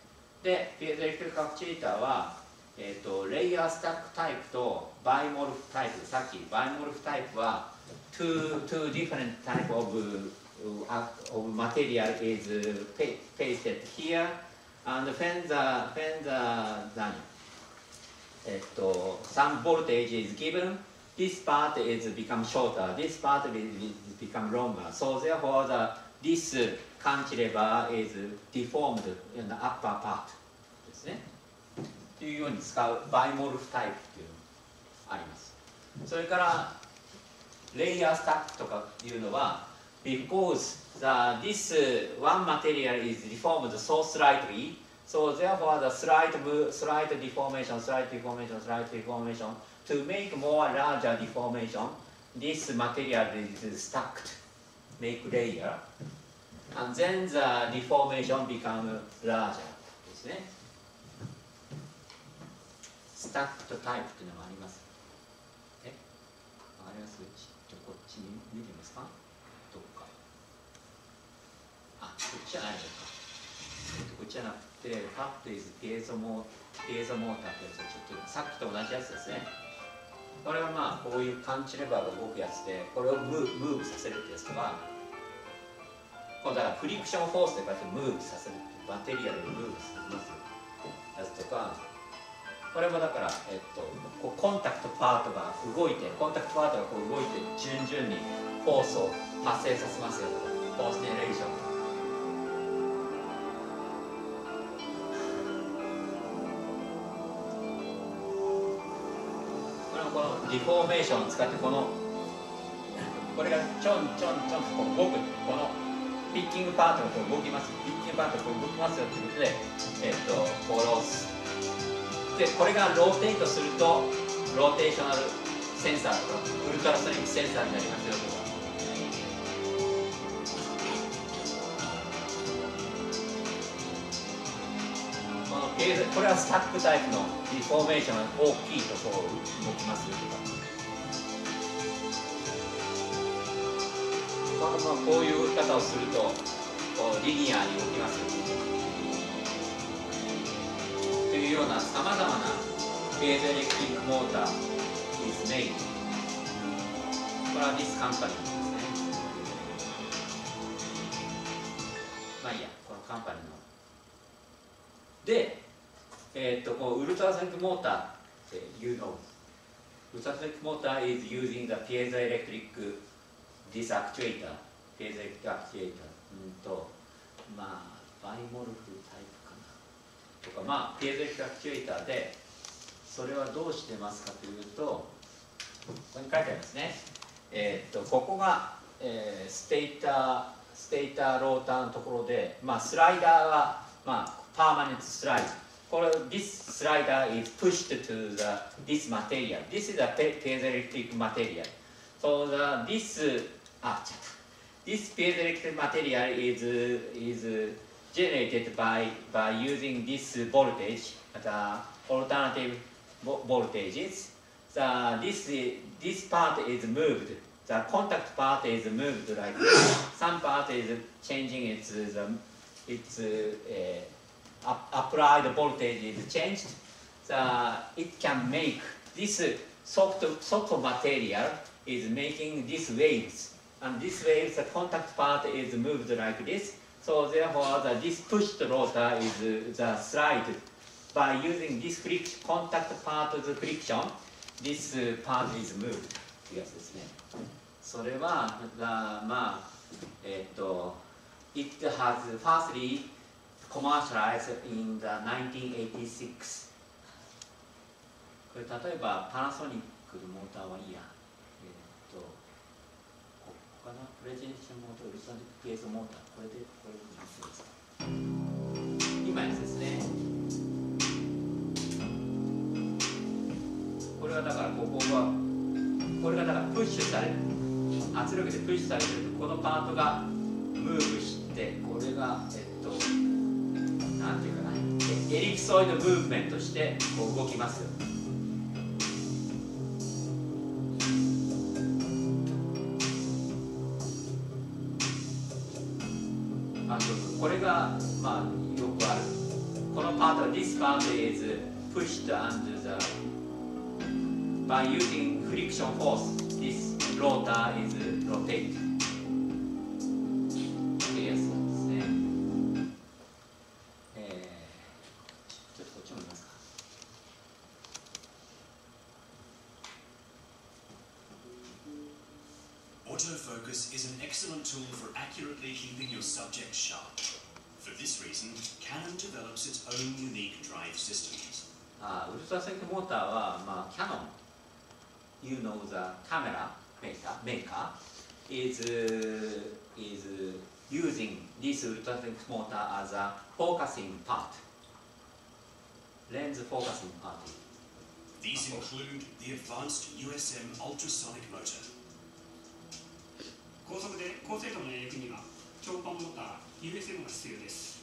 で、ピエゾエレクトリックアクチュエーターは、えーと、レイヤースタックタイプとバイモルフタイプ、さっきバイモルフタイプは two, two different types of, of material is pasted here and when the, when the, 何、えっと、some voltage is given, this part is become shorter, this part will become longer, so therefore the, this cantilever is deformed in the upper part ですね。というように使うバイモルフタイプというのがあります。それからレイヤースタックとかいうのは because the this one material is deformed so slightly, so therefore the slight slight deformation, slight deformation, slight deformation to make more larger deformation, this material is stacked, make layer.And then the deformation becomes larger ですね。スタックとタイプというのもあります。え、わかります？ちょっとこっちに見てますか？どっか。あ、こっちじゃないですか。こっちじゃなくて、パッとイズピエゾモーターってやつはちょっとさっきと同じやつですね。これはまあこういうカンチレバーが動くやつで、これをムーブ、ムーブさせるってやつとか。だからフリクションフォースでこうやってムーブさせるバテリアでムーブさせますやつとかこれもだから、えっと、こうコンタクトパートが動いてコンタクトパートがこう動いて順々にフォースを発生させますよフォースジェネレーションこれもこのディフォーメーションを使ってこのこれがちょんちょんちょんとこう動くこのピッキングパートがこう動きますピッキングパートがこう動きますよということで、えっと、こうロースでこれがローテートするとローテーショナルセンサーとかウルトラソニックセンサーになりますよとかこのペースこれはスタックタイプのディフォーメーションが大きいとこう動きますよとかこういう打ち方をするとこうリニアに動きますというようなさまざまなフェーズエレクトリックモーター is made これは this company ですねまあいいやこのカンパニーので、えー、とこうウルトラソニックモーターっていうのをウルトラソニックモーター is using the piezoelectric this actuator フェーズエレクトアクチュエーター、うんと、まあ、バイモルフタイプかなとか、まあ、フェーズエレクトアクチュエーターでそれはどうしてますかというとここに書いてありますね、えー、っとここが、えー、ステーターステーターローターのところで、まあ、スライダーは、まあ、パーマネントスライドこれ this slider is pushed to the, this material this is a piezoelectric material so the, this Ah, this piezoelectric material is is generated by by using this voltage, the alternative voltages. The this this part is moved the contact part is moved like this. Some part is changing its, its uh, uh, applied voltage is changed. The, it can make this soft, soft material is making these waves. And this wave, the contact part is moved like this. So therefore, the, this pushed rotor is the slide. By using this friction, contact part of the friction, this part is moved. Yes, this name. それは、まあ、えっと、it has firstly commercialized in the nineteen eighty-six. これ例えばパナソニックのモーターはいいや。えっと、ここかな、プレジェンションモーター、ウルサンピエゾモーター、これでこれです。今ですね。 これはだからここはこれがだからプッシュされる圧力でプッシュされてるとこのパートがムーブしてこれがえっとなんていうかなエリプソイドムーブメントしてこう動きますよ。あとこれがまあよくあるこのパートは this part is pushed under the By using friction force, this rotor is rotated. Yes, same. Eh, just go to the next one. Autofocus is an excellent tool for accurately keeping your subject sharp. For this reason, Canon develops its own unique drive systems. Ah, ultrasonic motor is ma Canon. You know the camera maker, maker is, is using this ultrasonic motor as a focusing part, lens focusing part. These include the advanced U S M ultrasonic motor. 高速で高精度の演繹には超音モーター U S M が必要です。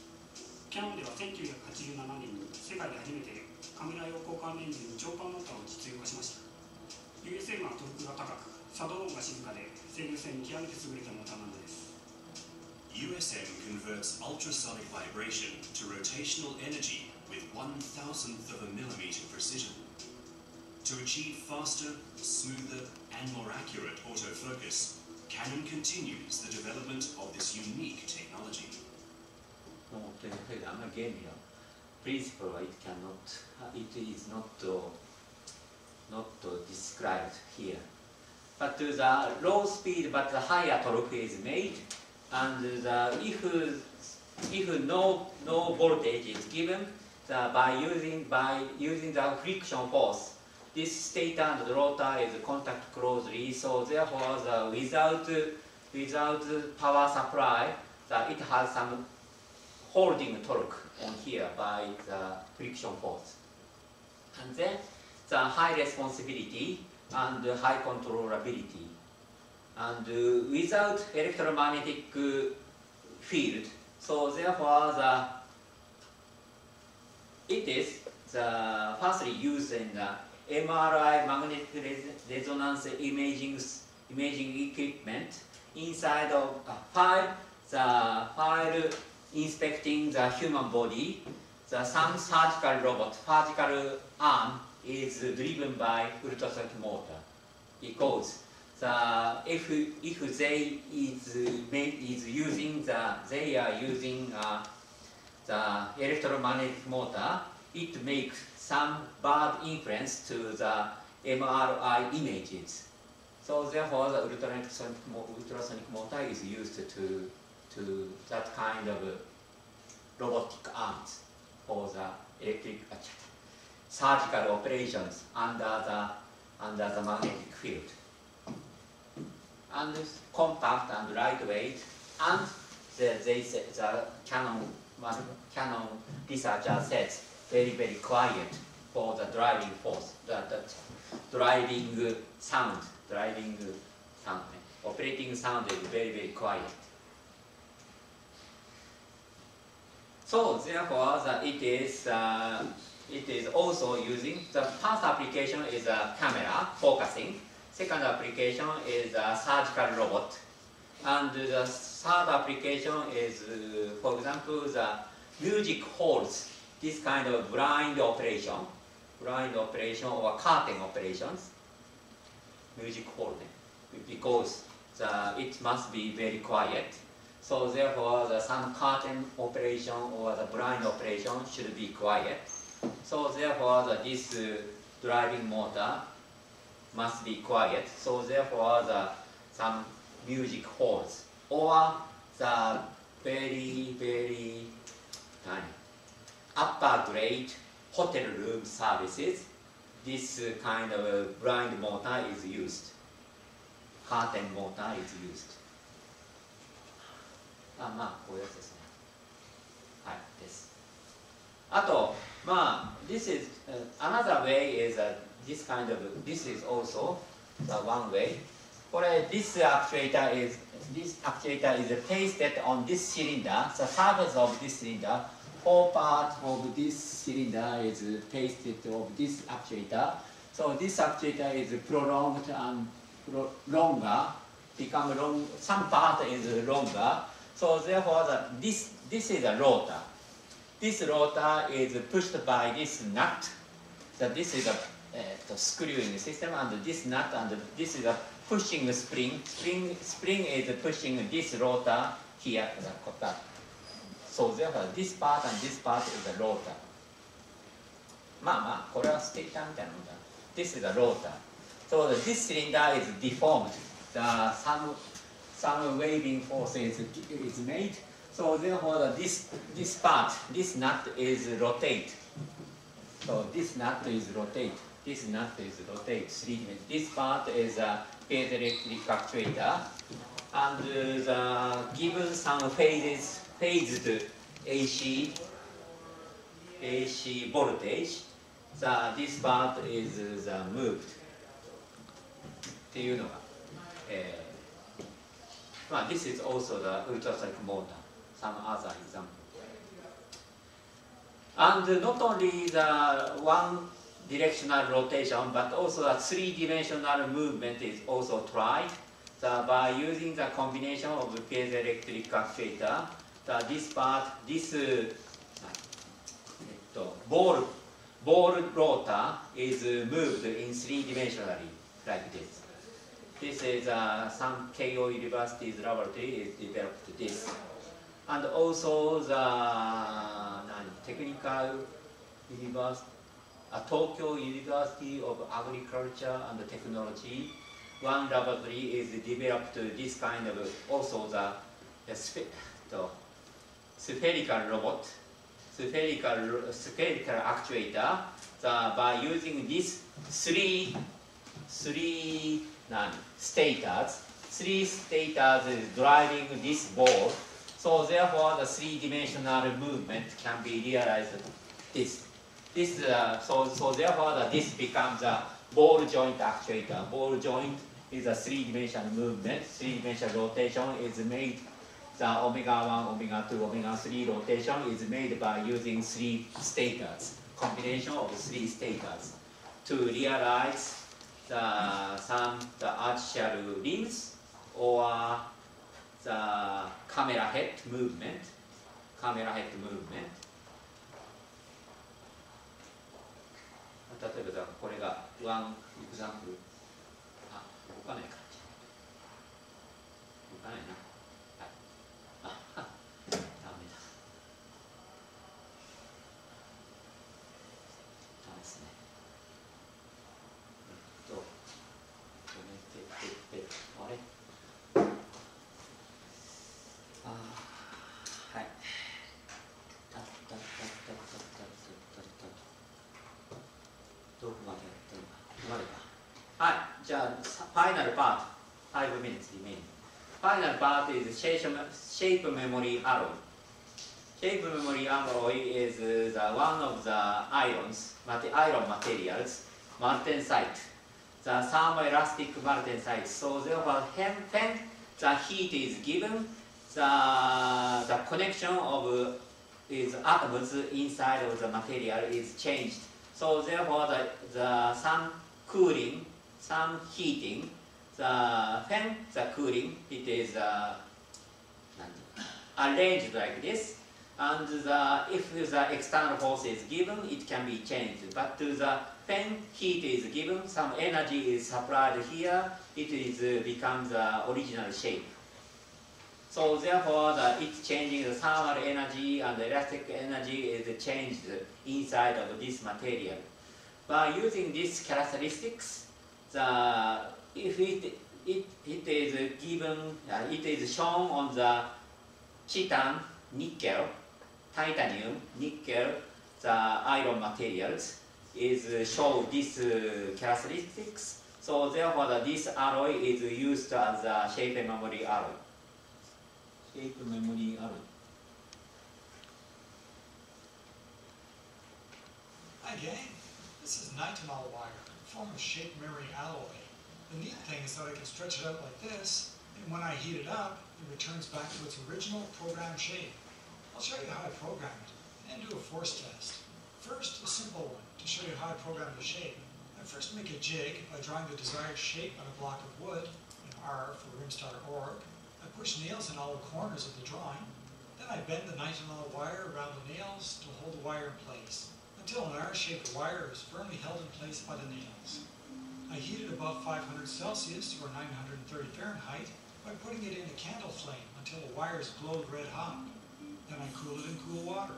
キヤノンではせんきゅうひゃくはちじゅうななねんに世界で初めてカメラ用交換レンズに超音モーターを実用化しました。 U S M はトルクが高く、作動音が静かで、制御性に極めて優れたモーターなのです。U S M converts ultrasonic vibration to rotational energy with one thousandth of a millimeter precision. To achieve faster, smoother, and more accurate autofocus, Canon continues the development of this unique technology. Principle, it cannot, it is not. Not described here. But the low speed, but the higher torque is made, and the, if if no no voltage is given, the, by using by using the friction force, this stator and the rotor is contact closely. So therefore, the, without without power supply, the, it has some holding torque on here by the friction force, and then. The high responsibility and high controllability, and uh, without electromagnetic uh, field, so therefore the it is the firstly used in the M R I magnetic resonance imaging imaging equipment inside of a file. The file inspecting the human body, the some surgical robot, surgical arm. Is driven by ultrasonic motor because the if if they is is using the they are using uh, the electromagnetic motor, it makes some bad influence to the M R I images. So therefore, the ultrasonic ultrasonic motor is used to to that kind of robotic arms for the electric. Surgical operations under the under the magnetic field, and compact and lightweight, and the, they the Canon Canon researcher says very very quiet for the driving force, the, the driving sound, driving sound, operating sound is very very quiet. So therefore, the, it is. Uh, It is also using the first application is a camera focusing. Second application is a surgical robot. And the third application is, for example, the music halls, this kind of blind operation, blind operation or curtain operations, music hall, because the, it must be very quiet. So therefore, the, some curtain operation or the blind operation should be quiet. So therefore, the, this uh, driving motor must be quiet. So therefore, the, some music halls or the very, very tiny upper grade hotel room services, this kind of blind motor is used. Curtain motor is used. Ah, まあこういうやつですね。はい、です。あと、まあ this is、uh, another way is、uh, this kind of this is also the one way. これ this actuator is this actuator is pasted on this cylinder. The surface of this cylinder, four parts of this cylinder is pasted of this actuator. So this actuator is prolonged and pro longer, become long. Some part is longer. So therefore, the, this, this is a rotor. This rotor is pushed by this nut. So this is a uh, screwing system, and this nut, and this is a pushing spring. Spring, spring is pushing this rotor here. So therefore, this part and this part is a rotor. Ma, ma, this is a rotor. So this cylinder is deformed. The, some, some waving force is, is made, so therefore this, this part, this nut is rotate. So this nut is rotate, this nut is rotate. This part is a phase electric actuator, and uh, the given some phases, phased A C, A C voltage, the, this part is the moved. っていうのが、えー Well, this is also the ultrasonic motor, some other example. And not only the one-directional rotation, but also the three-dimensional movement is also tried. So by using the combination of piezoelectric actuator, the, this part, this uh, ball, ball rotor is moved in three-dimensionally, like this. This is uh, some Keio University's laboratory is developed this. And also the uh, Technical University, uh, Tokyo University of Agriculture and Technology, one laboratory is developed this kind of, also the, the, sphe the spherical robot, spherical, spherical actuator, the, by using these three, three, stators, three stators is driving this ball, so therefore the three-dimensional movement can be realized. This, this, uh, so so therefore the, this becomes a ball joint actuator. Ball joint is a three-dimensional movement. Three-dimensional rotation is made. The omega one, omega two, omega three rotation is made by using three stators, combination of three stators, to realize. The, some the artificial limbs or the camera head movement, camera head movement. 例えばこれがone example。あ、動かないか。動かないな。はい。あ、ダメだ。ダメですね。 Final part, five minutes remaining. Final part is shape, shape memory alloy. Shape memory alloy is the one of the irons, iron materials, martensite, the thermoelastic martensite. So therefore, when the heat is given, the, the connection of is atoms inside of the material is changed. So therefore, the, the some cooling. some heating, the fan, the cooling, it is uh, arranged like this. And the, if the external force is given, it can be changed. But to the fan, heat is given, some energy is supplied here, it is uh, becomes the original shape. So therefore, the, it's changing the thermal energy and the elastic energy is changed inside of this material. By using these characteristics, the, if it, it, it is given, uh, it is shown on the titan, nickel, titanium, nickel, the iron materials, is show these uh, characteristics. So therefore, the, this alloy is used as a shape memory alloy. Shape memory alloy. Hi Jane, this is nitinol wire, a form of shape memory alloy. The neat thing is that I can stretch it out like this, and when I heat it up, it returns back to its original program shape. I'll show you how I programmed it, and do a force test. First, a simple one, to show you how I programmed the shape. I first make a jig by drawing the desired shape on a block of wood, an R for Rimstar dot org. I push nails in all the corners of the drawing. Then I bend the nitinol wire around the nails to hold the wire in place, until an R-shaped wire is firmly held in place by the nails. I heat it above five hundred Celsius, or nine hundred thirty Fahrenheit, by putting it in a candle flame until the wires glowed red hot. Then I cool it in cool water.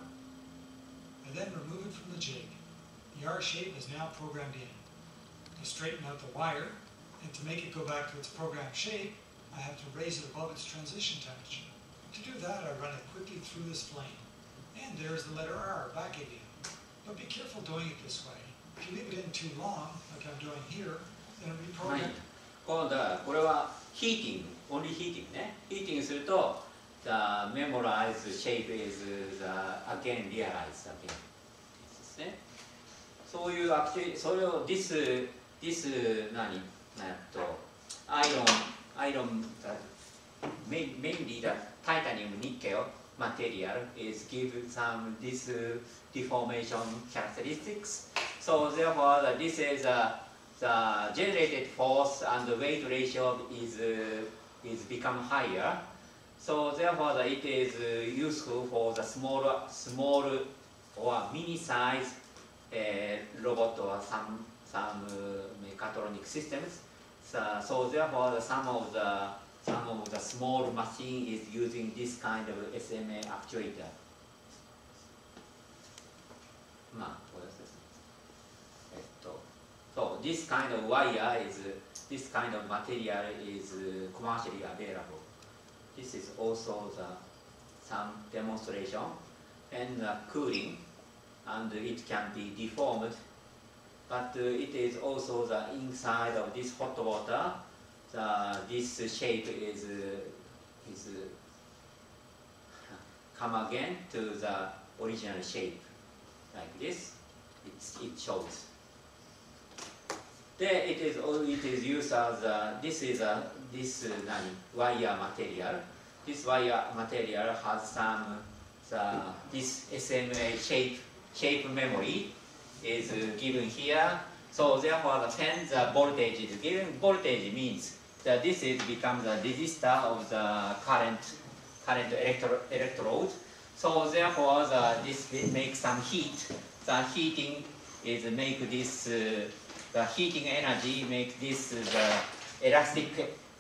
I then remove it from the jig. The R shape is now programmed in. To straighten out the wire, and to make it go back to its programmed shape, I have to raise it above its transition temperature. To do that, I run it quickly through this flame. And there is the letter R back again. But be careful doing it this way. If you leave it in too long, like I'm doing here, then it'll be programmed. これはヒーティング, only heating, ね? Heating すると the memorized shape is the, again realized again. ですね。そういうアクティ、それを this this 何、えっと iron iron mainly the titanium nickel material is given some this deformation characteristics. So therefore this is a the generated force and the weight ratio is, uh, is become higher. So therefore the, it is uh, useful for the small, small or mini size uh, robot or some, some uh, mechatronic systems. So, so therefore the, some, of the, some of the small machine is using this kind of S M A actuator. So this kind of wire is, this kind of material is commercially available. This is also the, some demonstration and the cooling, and it can be deformed. But it is also the inside of this hot water, the, this shape is, is come again to the original shape, like this, it's, it shows. There it is. It is used as a, this is a this uh, wire material. This wire material has some the, this S M A shape shape memory is uh, given here. So therefore, the when the voltage is given, voltage means that this is becomes a resistor of the current current electro electrode. So therefore, the, this makes some heat. The heating is make this. Uh, The heating energy makes this uh, the elastic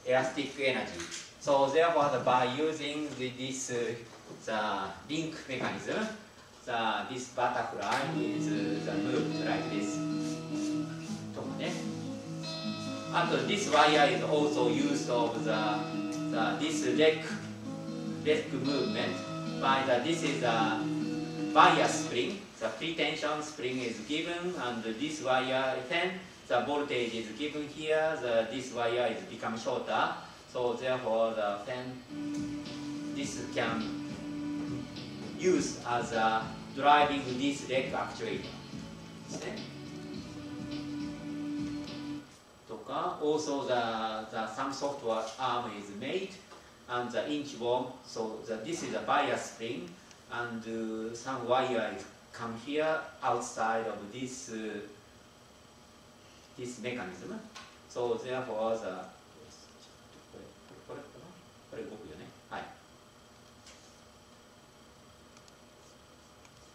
elastic energy. So therefore, the, by using the, this uh, the link mechanism, the, this butterfly is uh, the moved like this. And this wire is also used of the, the this leg leg movement. By the this is a bias spring. The pre-tension spring is given, and this wire, then the voltage is given here, the, this wire is become shorter. So therefore, the then this can use as a driving this leg actuator. Also, the, the some software arm is made, and the inch worm. So the, this is a bias spring, and uh, some wire is come here outside of this uh, this mechanism. So therefore the これ、これ動くよね。はい。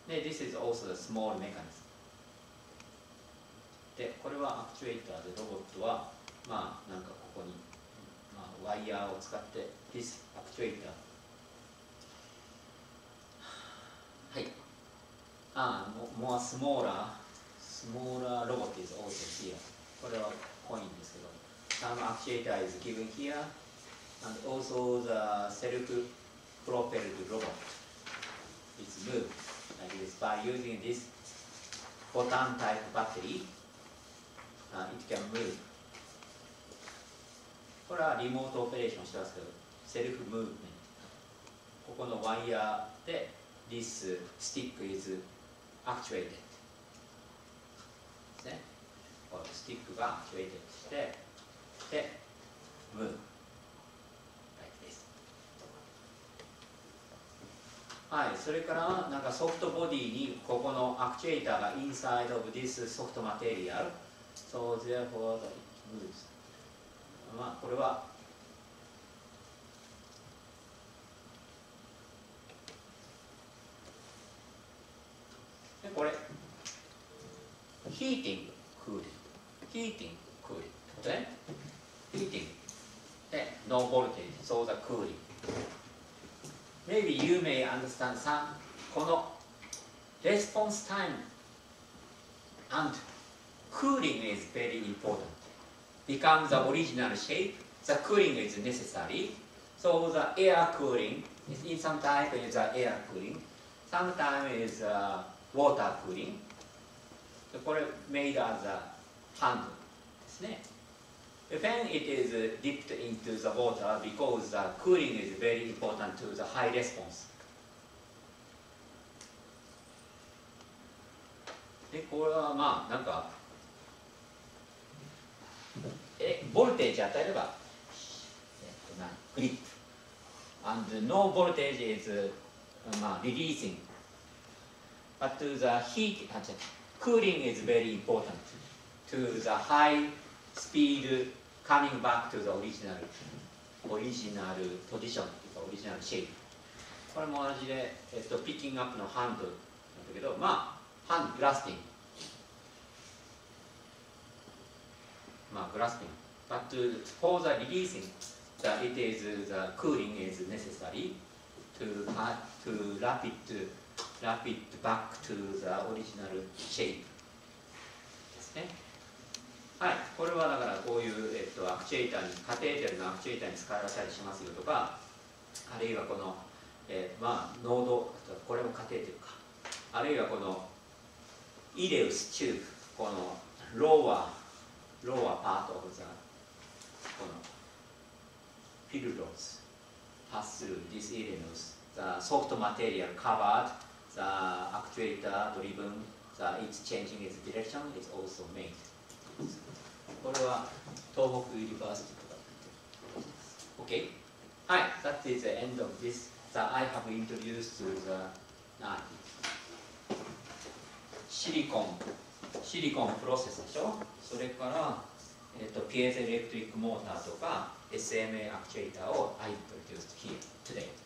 で、this is also a small mechanism。で、これはアクチュエーターでロボットは、まあ、なんかここに、まあ、ワイヤーを使って、this アクチュエーター。はい。ああ、more smaller, smaller robot is also here。これはコインですけど、some actuator is given here。And also the self-propelled robot is moved like this by using this button type battery. Uh, it can move. これはリモートオペレーションしてますけど、セルフムーブメント。ここのワイヤーで this stick is actuated ですね。このスティックが actuated して、で、move。はい、それからなんかソフトボディにここのアクチュエーターが inside of this soft material so therefore it moves、まあ、これはでこれヒーティングクールヒーティングクールヒーティングでノーボルテージ so the cooling Maybe you may understand some この response time and cooling is very important. Become the original shape, the cooling is necessary. So the air cooling, in some type is the air cooling, sometimes is uh, water cooling. これ made as a handle ですね。When it is dipped into the water, because the cooling is very important to the high response. で、これはまあなんか、え、ボルテージ与えれば、グリップ。And no voltage is、まあ、releasing. But the heat, cooling is very important to the high speed coming back to the original, original position, original shape. これも同じで、えっと、ピッキングアップのハンドなんだけど、まあ、ハンド、グラスピング。まあ、グラスピング。But for the releasing, the, it is, the cooling is necessary to, to wrap it, wrap it back to the original shape. ですね。はい、これはだからこういう、えっと、アクチュエーターにカテーテルのアクチュエーターに使われたりしますよとかあるいはこの、えー、まあノードこれもカテーテルかあるいはこのイレウスチューブこのローアローアパートオブザこのフィルローズパススルーディスイレノスザソフトマテリアルカバードザアクチュエータードリブンザイツチェンジングイズディレクションイズオーソメイドこれは東北ユニバーシティとか。OK? はい、that is the end of this that I have introduced to the シリコン、シリコンプロセスでしょそれから、えっと、ピエゾエレクトリックモーターとか エスエムエー アクチュエーターを I introduced here today.